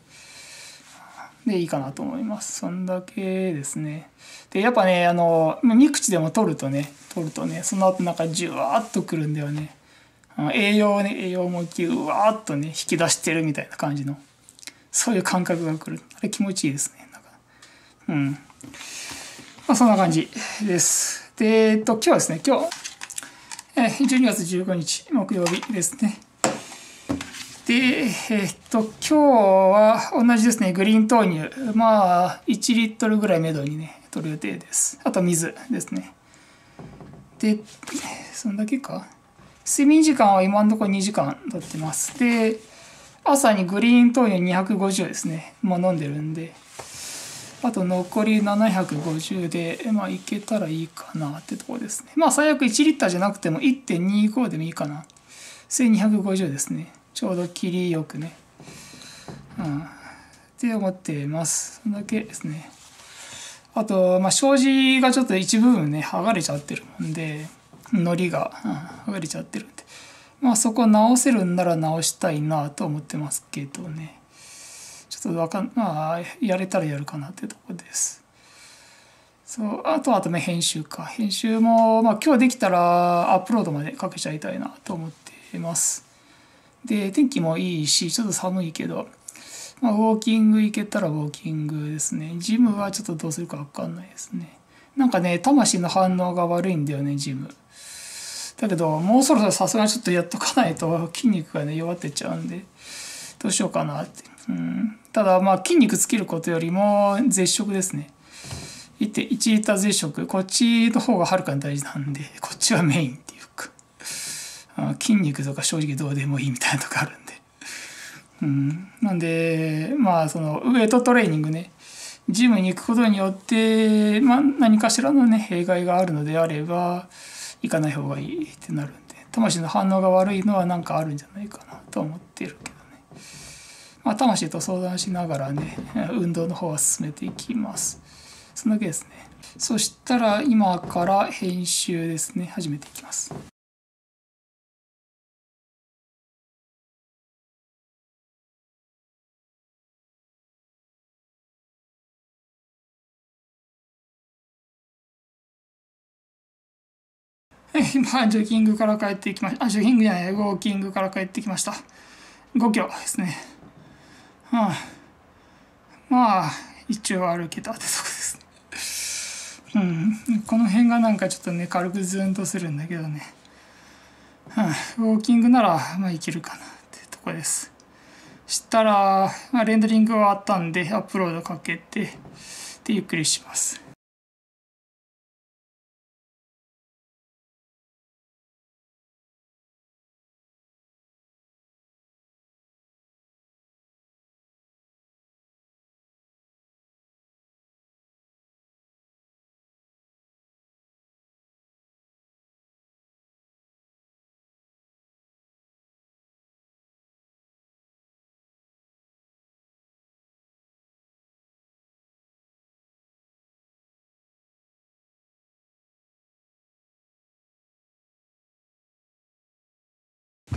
でいいかなと思います。そんだけですね。でやっぱねあの三口でも取るとね取るとねその後なんかジュワーッとくるんだよね。栄養をね栄養もぎゅわーっとね引き出してるみたいな感じの、そういう感覚がくる。あれ気持ちいいですね。なんかうん。まあ、そんな感じです。でえっと今日はですね今日。じゅうにがつじゅうごにち木曜日ですね。で、えっと、今日は同じですね、グリーン豆乳、まあ、いちリットルぐらいめどにね、取る予定です。あと、水ですね。で、そんだけか。睡眠時間は今のところにじかん取ってます。で、朝にグリーン豆乳にひゃくごじゅうですね、もう飲んでるんで、あと残りななひゃくごじゅうで、まあ、いけたらいいかなってところですね。まあ、最悪いちリットルじゃなくても いってんにご でもいいかな。せんにひゃくごじゅうですね。ちょうど切りよくね。うん。って思ってます。そんだけですね。あと、まあ、障子がちょっと一部分ね、剥がれちゃってるもんで、糊が、うん、剥がれちゃってるんで。まあ、そこ直せるんなら直したいなと思ってますけどね。ちょっとわかん、まあ、やれたらやるかなってとこです。そう、あとはあとね編集か。編集も、まあ、今日できたらアップロードまでかけちゃいたいなと思っています。で、天気もいいし、ちょっと寒いけど、まあ、ウォーキング行けたらウォーキングですね。ジムはちょっとどうするかわかんないですね。なんかね、魂の反応が悪いんだよね、ジム。だけど、もうそろそろさすがにちょっとやっとかないと筋肉がね、弱ってっちゃうんで、どうしようかなって。うん、ただまあ筋肉つけることよりも絶食ですね。いってんいちリットル絶食、こっちの方がはるかに大事なんで、こっちはメインっていうか、あ筋肉とか正直どうでもいいみたいなとこあるんで、うん、なんでまあそのウエイトトレーニングね、ジムに行くことによって、まあ、何かしらのね弊害があるのであれば行かない方がいいってなるんで、魂の反応が悪いのはなんかあるんじゃないかなと思ってるけど。まあ、魂と相談しながらね、運動の方は進めていきます。そんだけですね。そしたら今から編集ですね、始めていきます。今、ジョギングから帰ってきました。あ、ジョギングじゃない、ウォーキングから帰ってきました。ごキロですね。はあ、まあ一応歩けたってとこですね。うん、この辺がなんかちょっとね軽くズンとするんだけどね、はあ、ウォーキングならまあいけるかなってとこです。したら、まあ、レンダリング終わったんでアップロードかけてでゆっくりします。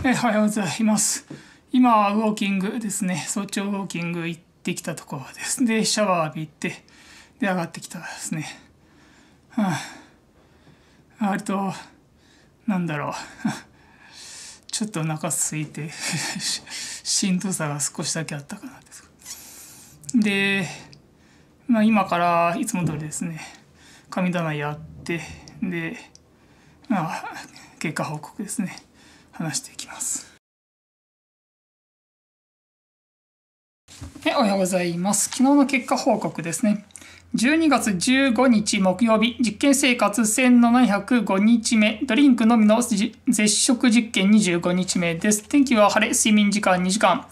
え、おはようございます。今はウォーキングですね。早朝ウォーキング行ってきたところです。で、シャワー浴びて、で、上がってきたですね。はあ、割と、なんだろう。ちょっとお腹空いて、しんどさが少しだけあったかなです。で、まあ、今からいつも通りですね神棚やって、で、まあ、結果報告ですね話していきます。おはようございます。昨日の結果報告ですね。じゅうにがつじゅうごにち木曜日、実験生活せんななひゃくごにちめ、ドリンクのみの絶食実験にじゅうごにちめです。天気は晴れ、睡眠時間にじかん、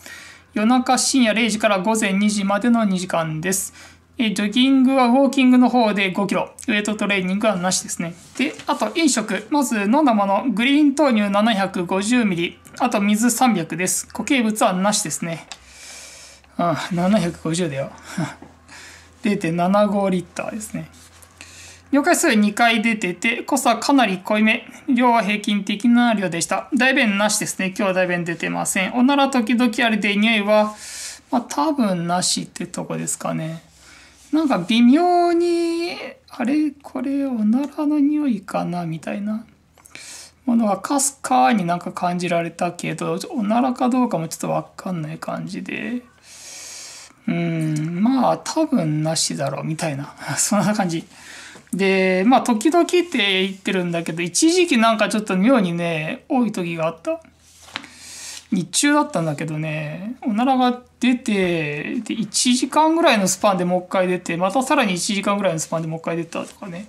夜中深夜れいじからごぜんにじまでのにじかんです。ジョギングはウォーキングの方でごキロ、ウエイトトレーニングはなしですね。で、あと飲食、まず飲んだもの、グリーン豆乳 ななひゃくごじゅうミリリットル、あと水さんびゃくです。固形物はなしですね。ああななひゃくごじゅうだよ。れいてんななごリッターですね。尿回数にかい出てて、濃さかなり濃いめ。量は平均的な量でした。大便なしですね。今日は大便出てません。おなら時々ありで、匂いは、まあ多分なしってとこですかね。なんか微妙に、あれこれおならの匂いかなみたいなものがかすかになんか感じられたけど、おならかどうかもちょっとわかんない感じで。うーんまあ多分なしだろうみたいなそんな感じで、まあ時々って言ってるんだけど、一時期なんかちょっと妙にね多い時があった。日中だったんだけどね、おならが出てでいちじかんぐらいのスパンでもう一回出て、またさらにいちじかんぐらいのスパンでもう一回出たとかね、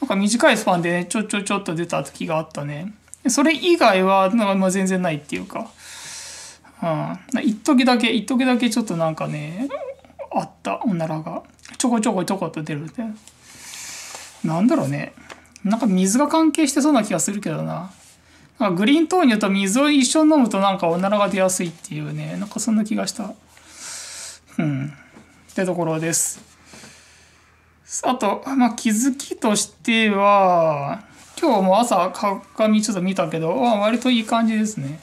なんか短いスパンでねちょちょちょっと出た時があったね。それ以外はなんか全然ないっていうか。うん、一時だけ一時だけちょっとなんかねあった、おならがちょこちょこちょこっと出るって、なんだろうね、なんか水が関係してそうな気がするけどな。なんかグリーン豆乳と水を一緒に飲むとなんかおならが出やすいっていうね、なんかそんな気がした、うんってところです。あと、まあ、気づきとしては今日も朝鏡ちょっと見たけど、割といい感じですね。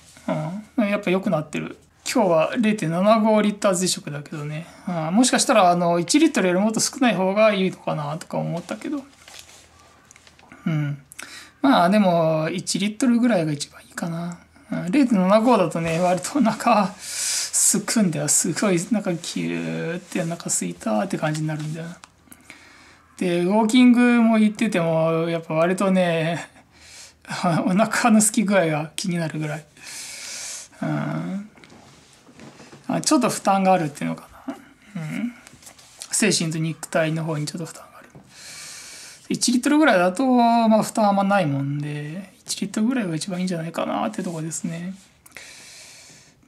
うん、やっぱ良くなってる。今日は れいてんななごリッター絶食だけどね、うん、もしかしたらあのいちリットルよりもっと少ない方がいいのかなとか思ったけど、うん、まあでもいちリットルぐらいが一番いいかな、うん、れいてんななご だとね割となんかすくんだよ、すごいなんかキューってなんかすいたって感じになるんだよ。でウォーキングも行っててもやっぱ割とねお腹のすき具合が気になるぐらい、うん、あちょっと負担があるっていうのかな、うん、精神と肉体の方にちょっと負担がある。いちリットルぐらいだと、まあ、負担あんまないもんでいちリットルぐらいが一番いいんじゃないかなってとこですね。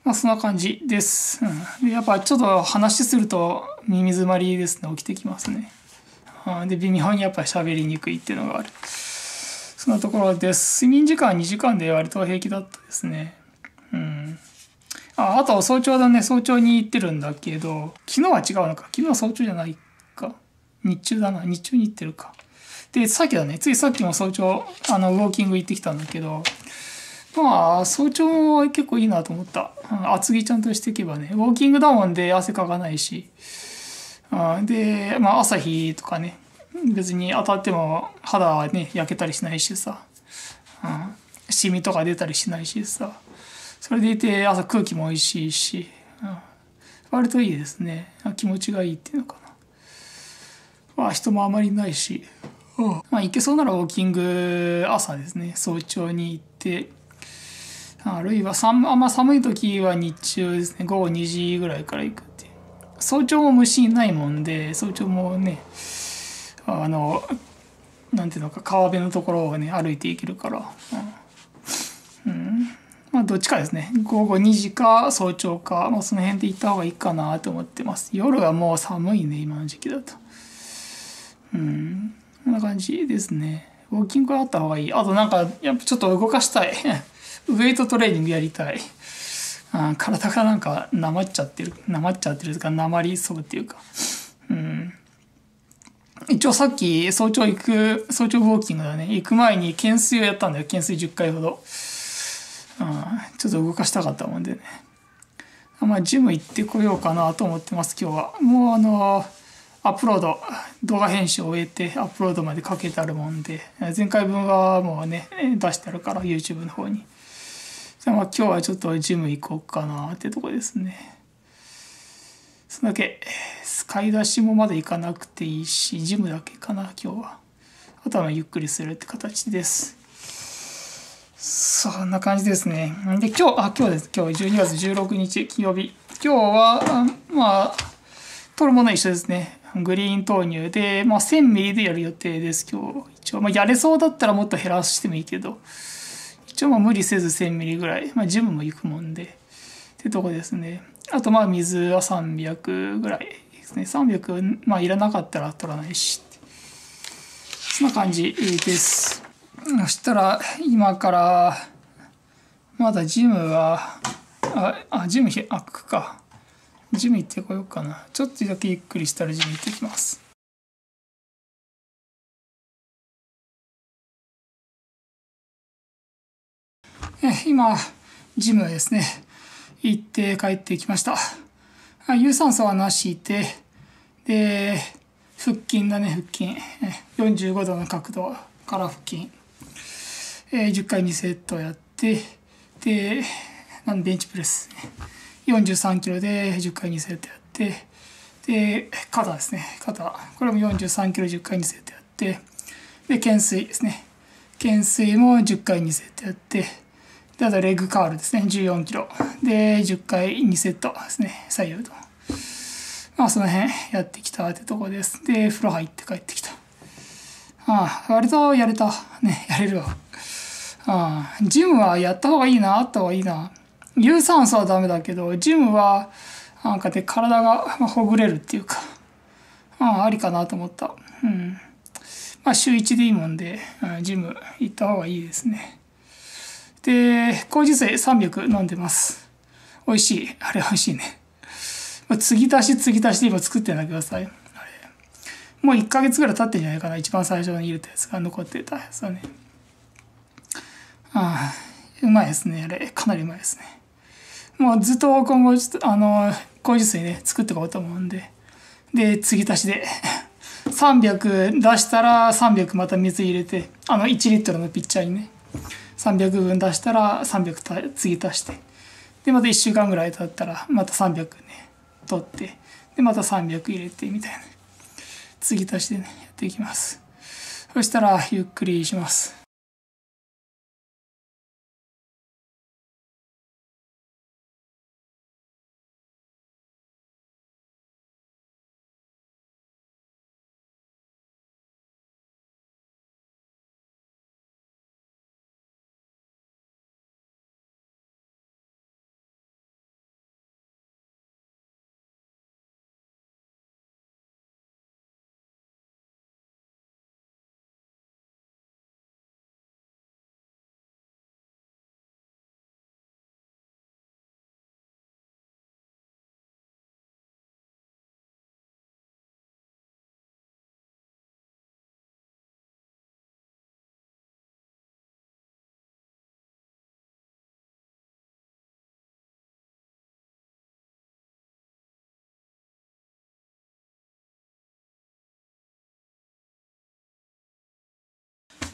まあそんな感じです、うん、でやっぱちょっと話すると耳詰まりですね、起きてきますね、うん、で微妙にやっぱり喋りにくいっていうのがある、そんなところです。睡眠時間にじかんで割と平気だったですね。うん、あ, あと早朝だね、早朝に行ってるんだけど、昨日は違うのか、昨日は早朝じゃないか、日中だな、日中に行ってるか。でさっきだね、ついさっきも早朝あのウォーキング行ってきたんだけど、まあ早朝は結構いいなと思った。厚着ちゃんとしていけばね、ウォーキングだもんで汗かかないし、あで、まあ、朝日とかね別に当たっても肌はね焼けたりしないしさ、うん、シミとか出たりしないしさ、それでいて朝空気も美味しいし、うん、割といいですね、気持ちがいいっていうのかな、まあ、人もあまりないし、うん、まあ行けそうならウォーキング朝ですね早朝に行って、あるいはあんま寒い時は日中ですね、ごごにじぐらいから行くっていう。早朝も虫いないもんで早朝もねあのなんていうのか川辺のところをね歩いていけるから。うん、うんまあどっちかですね、ごごにじか早朝か、まあ、その辺で行った方がいいかなと思ってます。夜はもう寒いね今の時期だと、うんこんな感じですね。ウォーキングがあった方がいい。あとなんかやっぱちょっと動かしたいウエイトトレーニングやりたい、あ体がなんかなまっちゃってるなまっちゃってるとかなまりそうっていうか、うん一応さっき早朝行く早朝ウォーキングだね、行く前に懸垂をやったんだよ、懸垂じゅっかいほど。うん、ちょっと動かしたかったもんでね、まあジム行ってこようかなと思ってます。今日はもうあのアップロード動画編集を終えてアップロードまでかけてあるもんで、前回分はもうね出してあるから YouTube の方に、まあ今日はちょっとジム行こうかなってとこですね。そのだけ買い出しもまで行かなくていいし、ジムだけかな今日は。あとはゆっくりするって形です。そんな感じですね。で今日あ今日です今日じゅうにがつじゅうろくにち金曜日。今日はまあ取るものは一緒ですね。グリーン豆乳で、まあ、せんミリでやる予定です今日一応、まあ、やれそうだったらもっと減らしてもいいけど、一応まあ無理せずせんミリぐらい、まあ、ジムも行くもんでってとこですね。あとまあ水はさんびゃくぐらいですね。さんびゃく、まあ、いらなかったら取らないし、そんな感じです。そしたら今からまだジムはああジム開くか。ジム行ってこようかな。ちょっとだけゆっくりしたらジム行ってきます。え今ジムですね行って帰ってきました。有酸素はなしで、で腹筋だね腹筋。よんじゅうごどの角度から腹筋。えじゅっかいにセットやってでベンチプレス。よんじゅうさんキロでじゅっかいにセットやってで肩ですね肩これもよんじゅうさんキロじゅっかいにセットやってで懸垂ですね懸垂もじゅっかいにセットやってであとレッグカールですねじゅうよんキロでじゅっかいにセットですね左右とまあその辺やってきたってとこです。で風呂入って帰ってきた。ああ割とやれたねやれるわ。ああジムはやった方がいいなあった方がいいな。有酸素はダメだけどジムはなんかで体がほぐれるっていうか あ, ありかなと思った、うん、まあ週いちでいいもんで、うん、ジム行った方がいいですね。で麹水さんびゃく飲んでます。美味しいあれ美味しいね。継ぎ足し継ぎ足しで今作ってんだけどさあれもういっかげつぐらい経ってんじゃないかな。一番最初に入れたやつが残ってたやつだね。ああうまいですねあれかなりうまいですね。もうずっと今後ちょっとあの麹水ね作っていこうと思うんでで継ぎ足しでさんびゃく出したらさんびゃくまた水入れてあのいちリットルのピッチャーにねさんびゃくぶん出したらさんびゃく継ぎ足してでまたいっしゅうかんぐらい経ったらまたさんびゃくね取ってでまたさんびゃく入れてみたいな継ぎ足しでねやっていきます。そしたらゆっくりします。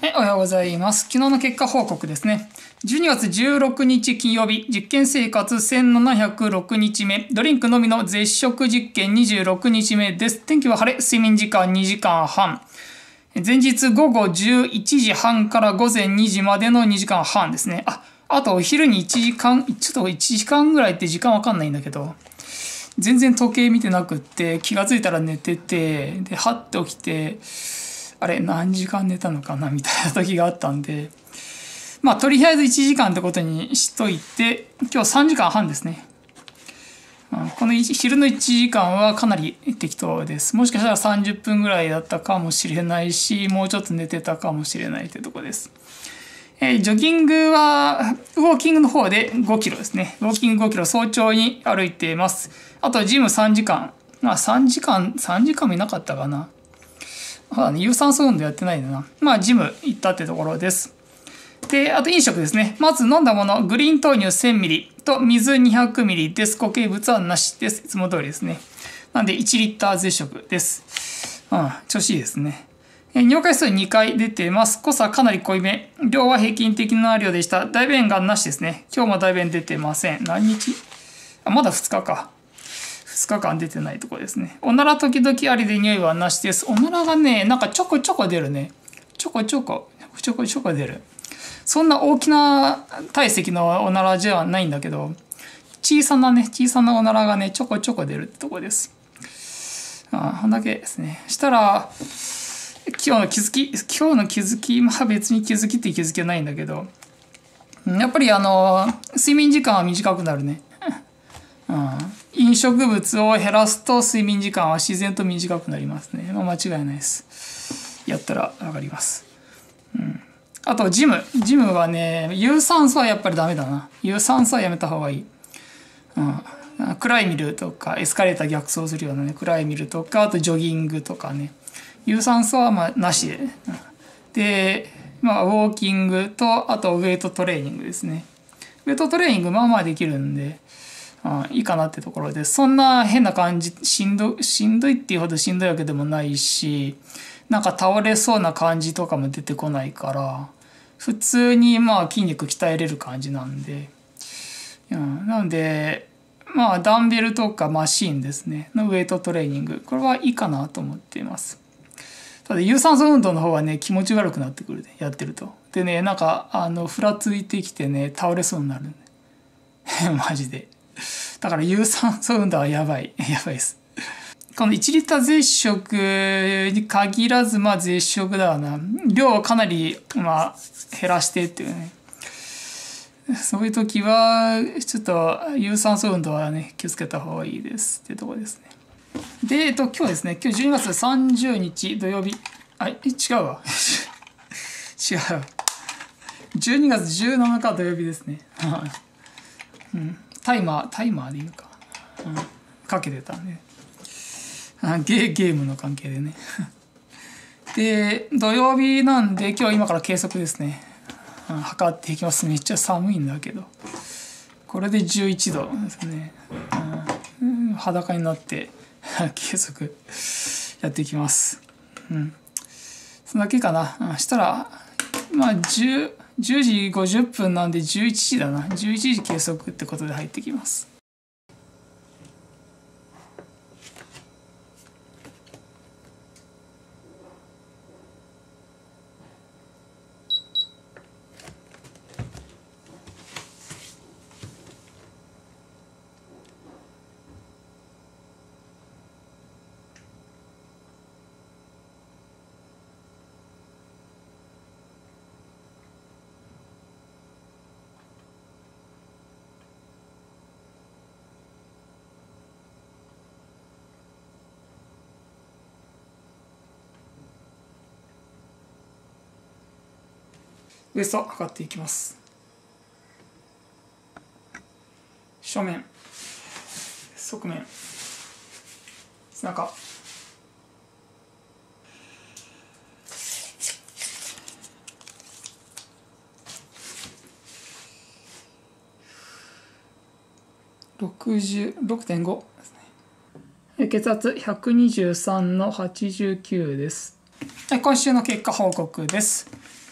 はい、おはようございます。昨日の結果報告ですね。じゅうにがつじゅうろくにち金曜日、実験生活せんななひゃくろくにちめ、ドリンクのみの絶食実験にじゅうろくにちめです。天気は晴れ、睡眠時間にじかんはん。前日午後じゅういちじはんから午前にじまでのにじかんはんですね。あ、あとお昼にいちじかん、ちょっといちじかんぐらいって時間わかんないんだけど、全然時計見てなくって、気がついたら寝てて、で、はって起きて、あれ何時間寝たのかなみたいな時があったんで、まあとりあえずいちじかんってことにしといて今日さんじかんはんですね、うん、この昼のいちじかんはかなり適当です。もしかしたらさんじゅっぷんぐらいだったかもしれないしもうちょっと寝てたかもしれないってとこです。えー、ジョギングはウォーキングの方でごキロですね。ウォーキングごキロ早朝に歩いています。あとジムさんじかんまあさんじかんさんじかんもいなかったかな。有酸素運動やってないんだな。まあジム行ったってところです。であと飲食ですね。まず飲んだものグリーン豆乳 せんミリ と水 にひゃくミリ です。固形物はなしです。いつも通りですね。なんでいちリッター絶食です。うん調子いいですね。え尿解数にかい出てます。濃さかなり濃いめ。量は平均的な量でした。大便がなしですね。今日も大便出てません。何日あまだふつかかふつかかん出てないとこですね。おなら時々ありで匂いはなしです。おならがね、なんかちょこちょこ出るね。ちょこちょこ、ちょこちょこ出る。そんな大きな体積のおならじゃないんだけど、小さなね、小さなおならがね、ちょこちょこ出るってとこです。ああ、こんだけですね。したら、今日の気づき、今日の気づき、まあ別に気づきって気づきはないんだけど、やっぱりあの、睡眠時間は短くなるね。うん、飲食物を減らすと睡眠時間は自然と短くなりますね。まあ、間違いないです。やったらわかります。うん、あとジム。ジムはね、有酸素はやっぱりダメだな。有酸素はやめた方がいい。うん、暗い見るとか、エスカレーター逆走するようなね、暗い見るとか、あとジョギングとかね。有酸素はまあなしで。うん、で、まあ、ウォーキングと、あとウェイトトレーニングですね。ウェイトトレーニングまあまあできるんで、うん、いいかなってところです。そんな変な感じ、しんど、しんどいっていうほどしんどいわけでもないし、なんか倒れそうな感じとかも出てこないから、普通にまあ筋肉鍛えれる感じなんで、うん、なので、まあダンベルとかマシーンですね、のウェイトトレーニング、これはいいかなと思っています。ただ有酸素運動の方はね、気持ち悪くなってくるね、やってると。でね、なんか、あの、ふらついてきてね、倒れそうになるね。マジで。だから有酸素運動はやばい。やばいです。このいちリッター絶食に限らず、まあ絶食だわな。量をかなり、まあ、減らしてっていうね。そういう時は、ちょっと有酸素運動はね、気をつけた方がいいですっていうところですね。で、えっと、今日ですね、今日じゅうにがつさんじゅうにち土曜日。あ、違うわ。違う。じゅうにがつじゅうななにち土曜日ですね。うん、タイマー、タイマーでいいのか、うん、かけてたね。ゲ、ゲームの関係でね。で、土曜日なんで、今日今から計測ですね。うん、測っていきます。めっちゃ寒いんだけど。これでじゅういちどですね。うん、裸になって、計測やっていきます。うん。それだけかな。うん、したら、まあ、じゅう、じゅうじごじゅっぷんなんでじゅういちじだな。じゅういちじ計測ってことで入ってきます。ウエスト測っていきます。正面、側面、背中、ろくじゅうろくてんご ですね。血圧ひゃくにじゅうさんのはちじゅうきゅうです。今週の結果報告です。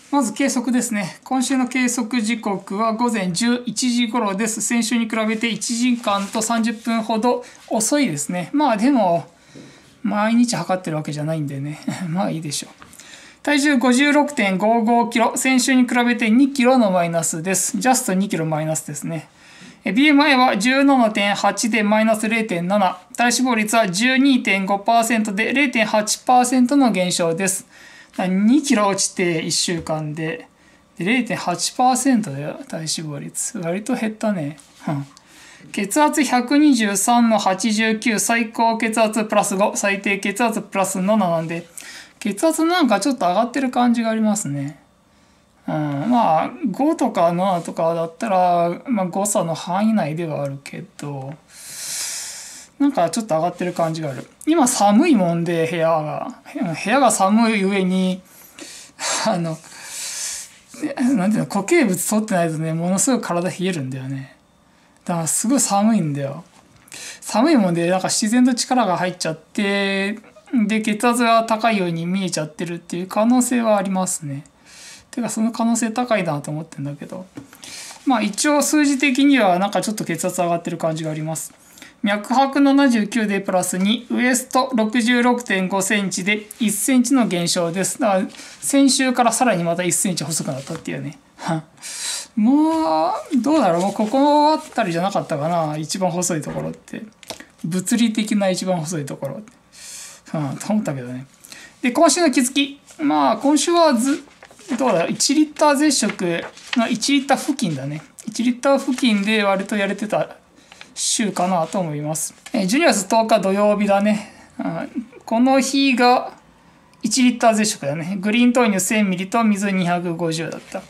まず計測ですね。今週の計測時刻は午前じゅういちじ頃です。先週に比べていちじかんとさんじゅっぷんほど遅いですね。まあでも、毎日測ってるわけじゃないんでね。まあいいでしょう。体重 ごじゅうろくてんごごキロ。先週に比べてにキロのマイナスです。ジャストにキロマイナスですね。ビーエムアイ は じゅうななてんはち でマイナス れいてんなな。体脂肪率は じゅうにてんごパーセント で れいてんはちパーセント の減少です。にキロ落ちていっしゅうかんで れいてんはちパーセント だよ、体脂肪率。割と減ったね。うん、血圧ひゃくにじゅうさんのはちじゅうきゅう、最高血圧プラスご、最低血圧プラスなななんで、血圧なんかちょっと上がってる感じがありますね。うん、まあ、ごとかななとかだったら、まあ、誤差の範囲内ではあるけど、なんかちょっと上がってる感じがある。今寒いもんで、部屋が。部屋が寒い上に、あの、なんていうの、固形物取ってないとね、ものすごく体冷えるんだよね。だからすごい寒いんだよ。寒いもんで、なんか自然と力が入っちゃって、で、血圧が高いように見えちゃってるっていう可能性はありますね。てか、その可能性高いなと思ってんだけど。まあ一応数字的には、なんかちょっと血圧上がってる感じがあります。脈拍ななじゅうきゅうでプラスに、ウエスト ろくじゅうろくてんごセンチでいちセンチの減少です。だから先週からさらにまたいちセンチ細くなったっていうねもうどうだろう、ここあたりじゃなかったかな、一番細いところって、物理的な一番細いところうん、と思ったけどね。で、今週の気づき、まあ今週はずどうだろう、いちリッター絶食のいちリッター付近だね、いちリッター付近で割とやれてた週かなと思います。じゅうにがつとおか土曜日だね、うん、この日がいちリッター絶食だね。グリーン豆乳 せんミリリットル と水にひゃくごじゅうだった。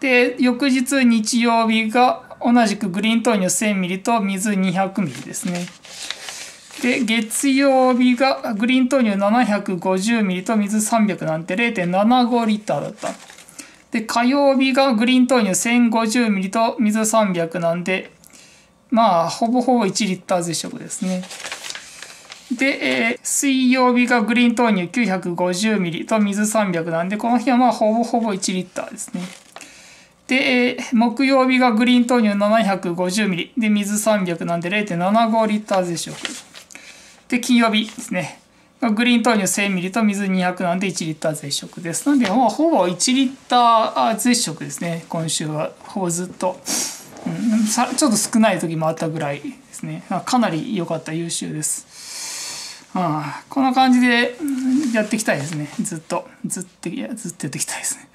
で、翌日日曜日が同じくグリーン豆乳 せんミリリットル と水 にひゃくミリリットル ですね。で、月曜日がグリーン豆乳 ななひゃくごじゅうミリリットル と水さんびゃくなんて れいてんななごリットル だった。で、火曜日がグリーン豆乳 せんごじゅうミリリットル と水さんびゃくなんで、まあほぼほぼいちリッター絶食ですね。で、えー、水曜日がグリーン豆乳 きゅうひゃくごじゅうミリリットル と水さんびゃくなんで、この日はまあほぼほぼいちリッターですね。で、えー、木曜日がグリーン豆乳 ななひゃくごじゅうミリリットル で水さんびゃくなんで れいてんななごリットル 絶食。で、金曜日ですね。グリーン豆乳 せんミリリットル と水にひゃくなんでいちリッター絶食です。なので、まあ、ほぼいちリッター絶食ですね。今週はほぼずっと、うん、ちょっと少ない時もあったぐらいですね。かなり良かった優秀です。ああ、こんな感じでやっていきたいですね。ずっとずっといやずっとやっていきたいですね。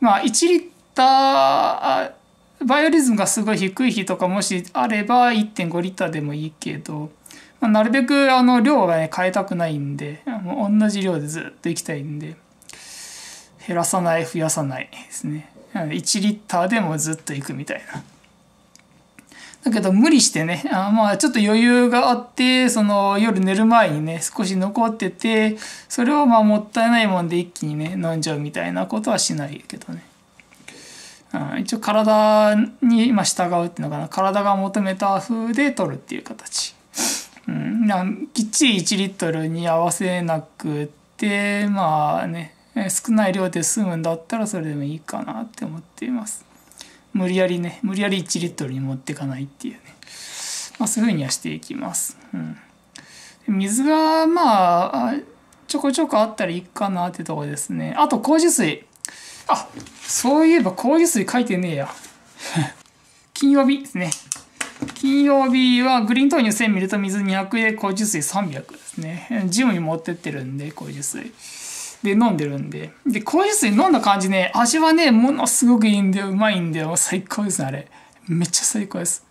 まあいちリッターバイオリズムがすごい低い日とかもしあれば いってんご リッターでもいいけど。なるべくあの量がね変えたくないんで、もう同じ量でずっといきたいんで、減らさない増やさないですね。なのでいちリッターでもずっといくみたいな。だけど無理してね、あまあちょっと余裕があって、その夜寝る前にね少し残ってて、それをまあもったいないもんで一気にね飲んじゃうみたいなことはしないけどね。うん、一応体にまあ従うっていうのかな、体が求めた風で取るっていう形。うん、なんきっちりいちリットルに合わせなくて、まあね少ない量で済むんだったらそれでもいいかなって思っています。無理やりね無理やりいちリットルに持っていかないっていうね、まあ、そういうふうにはしていきます、うん、水がまあちょこちょこあったらいいかなってとこですね。あと麹水、あそういえば麹水書いてねえや金曜日ですね。金曜日はグリーン豆乳 せんミリリットル と水にひゃくで麹水さんびゃくですね。ジムに持ってってるんで麹水で飲んでるんで、で麹水飲んだ感じね、味はねものすごくいいんで、うまいんで、もう最高ですね。あれめっちゃ最高です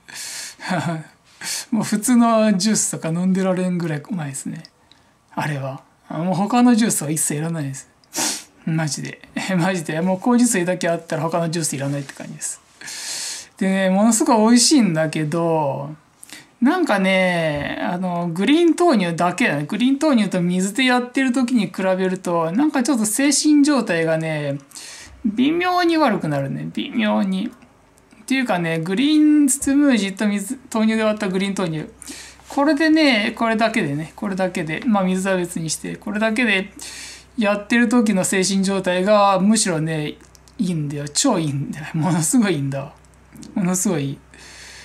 もう普通のジュースとか飲んでられんぐらいうまいですね。あれはもう他のジュースは一切いらないですマジでマジで、もう麹水だけあったら他のジュースいらないって感じです。でね、ものすごい美味しいんだけど、なんかねあのグリーン豆乳だけだね、グリーン豆乳と水でやってる時に比べると、なんかちょっと精神状態がね微妙に悪くなるね、微妙に。っていうかね、グリーンスムージーと水豆乳で割ったグリーン豆乳、これでねこれだけでねこれだけでまあ水は別にして、これだけでやってる時の精神状態がむしろねいいんだよ、超いいんだよ、ものすごいいいんだ、ものすごい。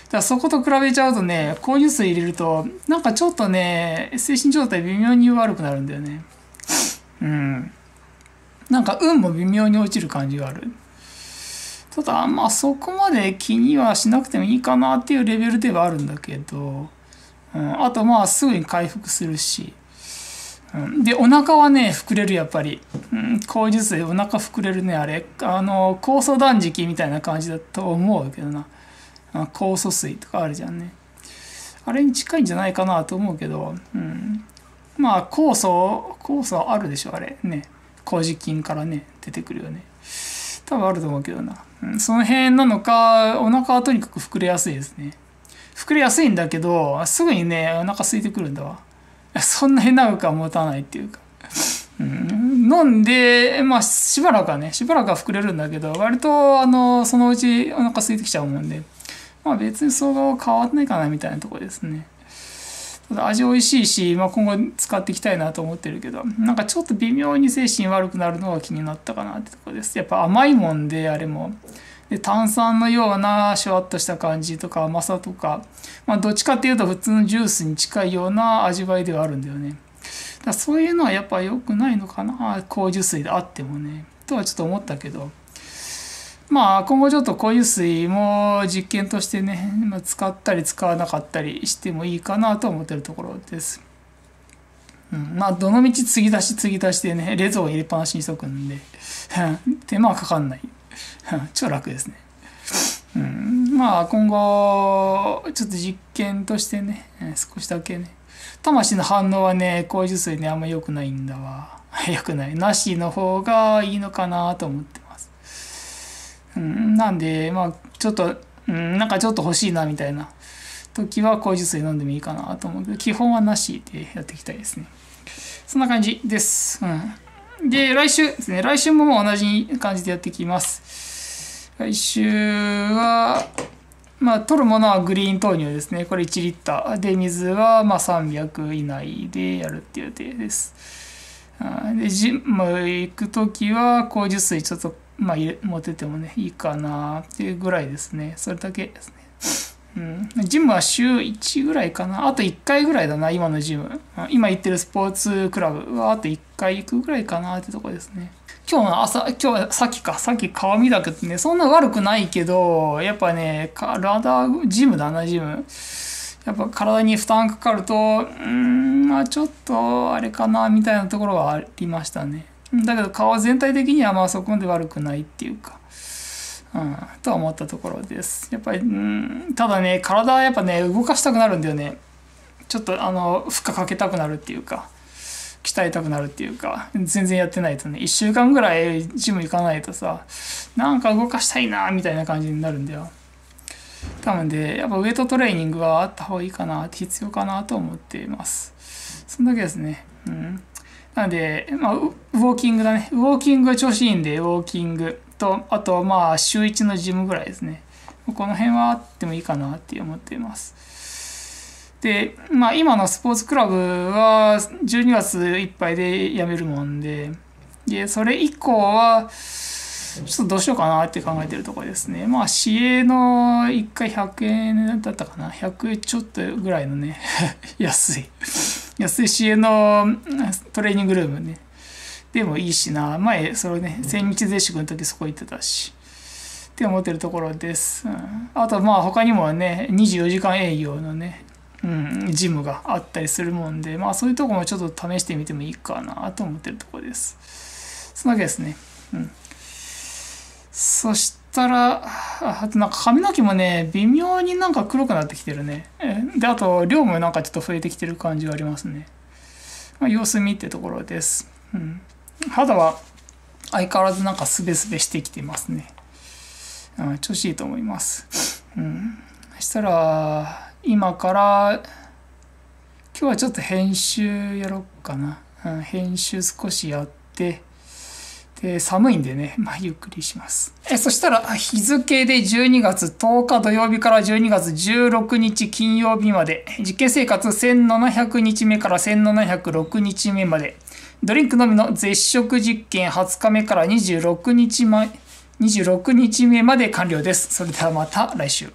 だからそこと比べちゃうとね、麹水入れるとなんかちょっとね精神状態微妙に悪くなるんだよね。うん。なんか運も微妙に落ちる感じがある。ただまあそこまで気にはしなくてもいいかなっていうレベルではあるんだけど、うん、あとまあすぐに回復するし、うん、でお腹はね膨れる、やっぱり、うん、麹水お腹膨れるね。あれあの酵素断食みたいな感じだと思うけどな、酵素水とかあるじゃんね、あれに近いんじゃないかなと思うけど、うん、まあ酵素酵素あるでしょあれね、麹菌からね出てくるよね、多分あると思うけどな、うん、その辺なのか。お腹はとにかく膨れやすいですね。膨れやすいんだけどすぐにねお腹空いてくるんだわ。そんなに長くは持たないっていうか、うん、飲んでまあしばらくはねしばらくは膨れるんだけど、割とあのそのうちお腹空いてきちゃうもんで、まあ別に相場は変わんないかなみたいなところですね。ただ味美味しいし、まあ、今後使っていきたいなと思ってるけど、なんかちょっと微妙に精神悪くなるのが気になったかなってところです。やっぱ甘いもんであれもで炭酸のようなシュワッとした感じとか甘さとか、まあ、どっちかっていうと普通のジュースに近いような味わいではあるんだよね。だからそういうのはやっぱ良くないのかな、紅樹水であってもねとはちょっと思ったけど、まあ今後ちょっと紅樹水も実験としてね、使ったり使わなかったりしてもいいかなと思ってるところです。うん、まあどのみち継ぎ足し継ぎ足しでね、冷蔵庫入れっぱなしにしとくんで手間はかかんない超楽ですね。うん、まあ今後ちょっと実験としてね、少しだけね、魂の反応はね紅樹水ねあんま良くないんだわ良くないなしの方がいいのかなと思ってます。うん、なんでまあちょっと、うん、なんかちょっと欲しいなみたいな時は紅樹水飲んでもいいかなと思うけど、基本はなしでやっていきたいですね。そんな感じです。うん、で来週ですね、来週ももう同じ感じでやっていきます。来週はまあ取るものはグリーン豆乳ですね。これいちリッターで水はまあさんびゃく以内でやるっていう予定です。うん、でジム行くときは紅樹水ちょっとまあ入れ持っててもねいいかなっていうぐらいですね。それだけですね。うん、ジムは週いちぐらいかな、あといっかいぐらいだな、今のジム今行ってるスポーツクラブはあといっかい行くぐらいかなってとこですね。今日の朝、今日さっきかさっき川見だけどね、そんな悪くないけどやっぱね体ジムだなジムやっぱ体に負担かかると、うんまあちょっとあれかなみたいなところはありましたね。だけど川全体的にはまあそこまで悪くないっていうか、うん、とは思ったところです。やっぱり、うん、ただね、体はやっぱね、動かしたくなるんだよね。ちょっと、あの、負荷かけたくなるっていうか、鍛えたくなるっていうか、全然やってないとね、いっしゅうかんぐらいジム行かないとさ、なんか動かしたいな、みたいな感じになるんだよ。多分で、やっぱウエイトトレーニングはあった方がいいかな、必要かなと思っています。そんだけですね。うん。なので、まあ、ウォーキングだね。ウォーキングが調子いいんで、ウォーキング。とあとまあ週いちのジムぐらいですね。この辺はあってもいいかなって思っています。でまあ今のスポーツクラブはじゅうにがついっぱいで辞めるもんで、でそれ以降はちょっとどうしようかなって考えてるところですね。まあ市営のいっかいひゃくえんだったかな、ひゃくちょっとぐらいのね安い安い市営のトレーニングルームねでもいいしな、前それね千日税宿の時そこ行ってたしって思ってるところです。うん、あとまあ他にもねにじゅうよじかん営業のね、うん、ジムがあったりするもんで、まあそういうとこもちょっと試してみてもいいかなと思ってるところです。そんなわけですね。うん、そしたら あ, あとなんか髪の毛もね微妙になんか黒くなってきてるね。であと量もなんかちょっと増えてきてる感じはありますね。まあ、様子見ってところです。うん、肌は相変わらずなんかスベスベしてきてますね。うん、調子いいと思います。うん、そしたら今から今日はちょっと編集やろうかな。うん、編集少しやってで寒いんでね、まあ、ゆっくりします。えそしたら日付でじゅうにがつとおか土曜日からじゅうにがつじゅうろくにち金曜日まで、実験生活せんななひゃくにちめからせんななひゃくろくにちめまで、ドリンクのみの絶食実験はつかめから26日前、26日目まで完了です。それではまた来週。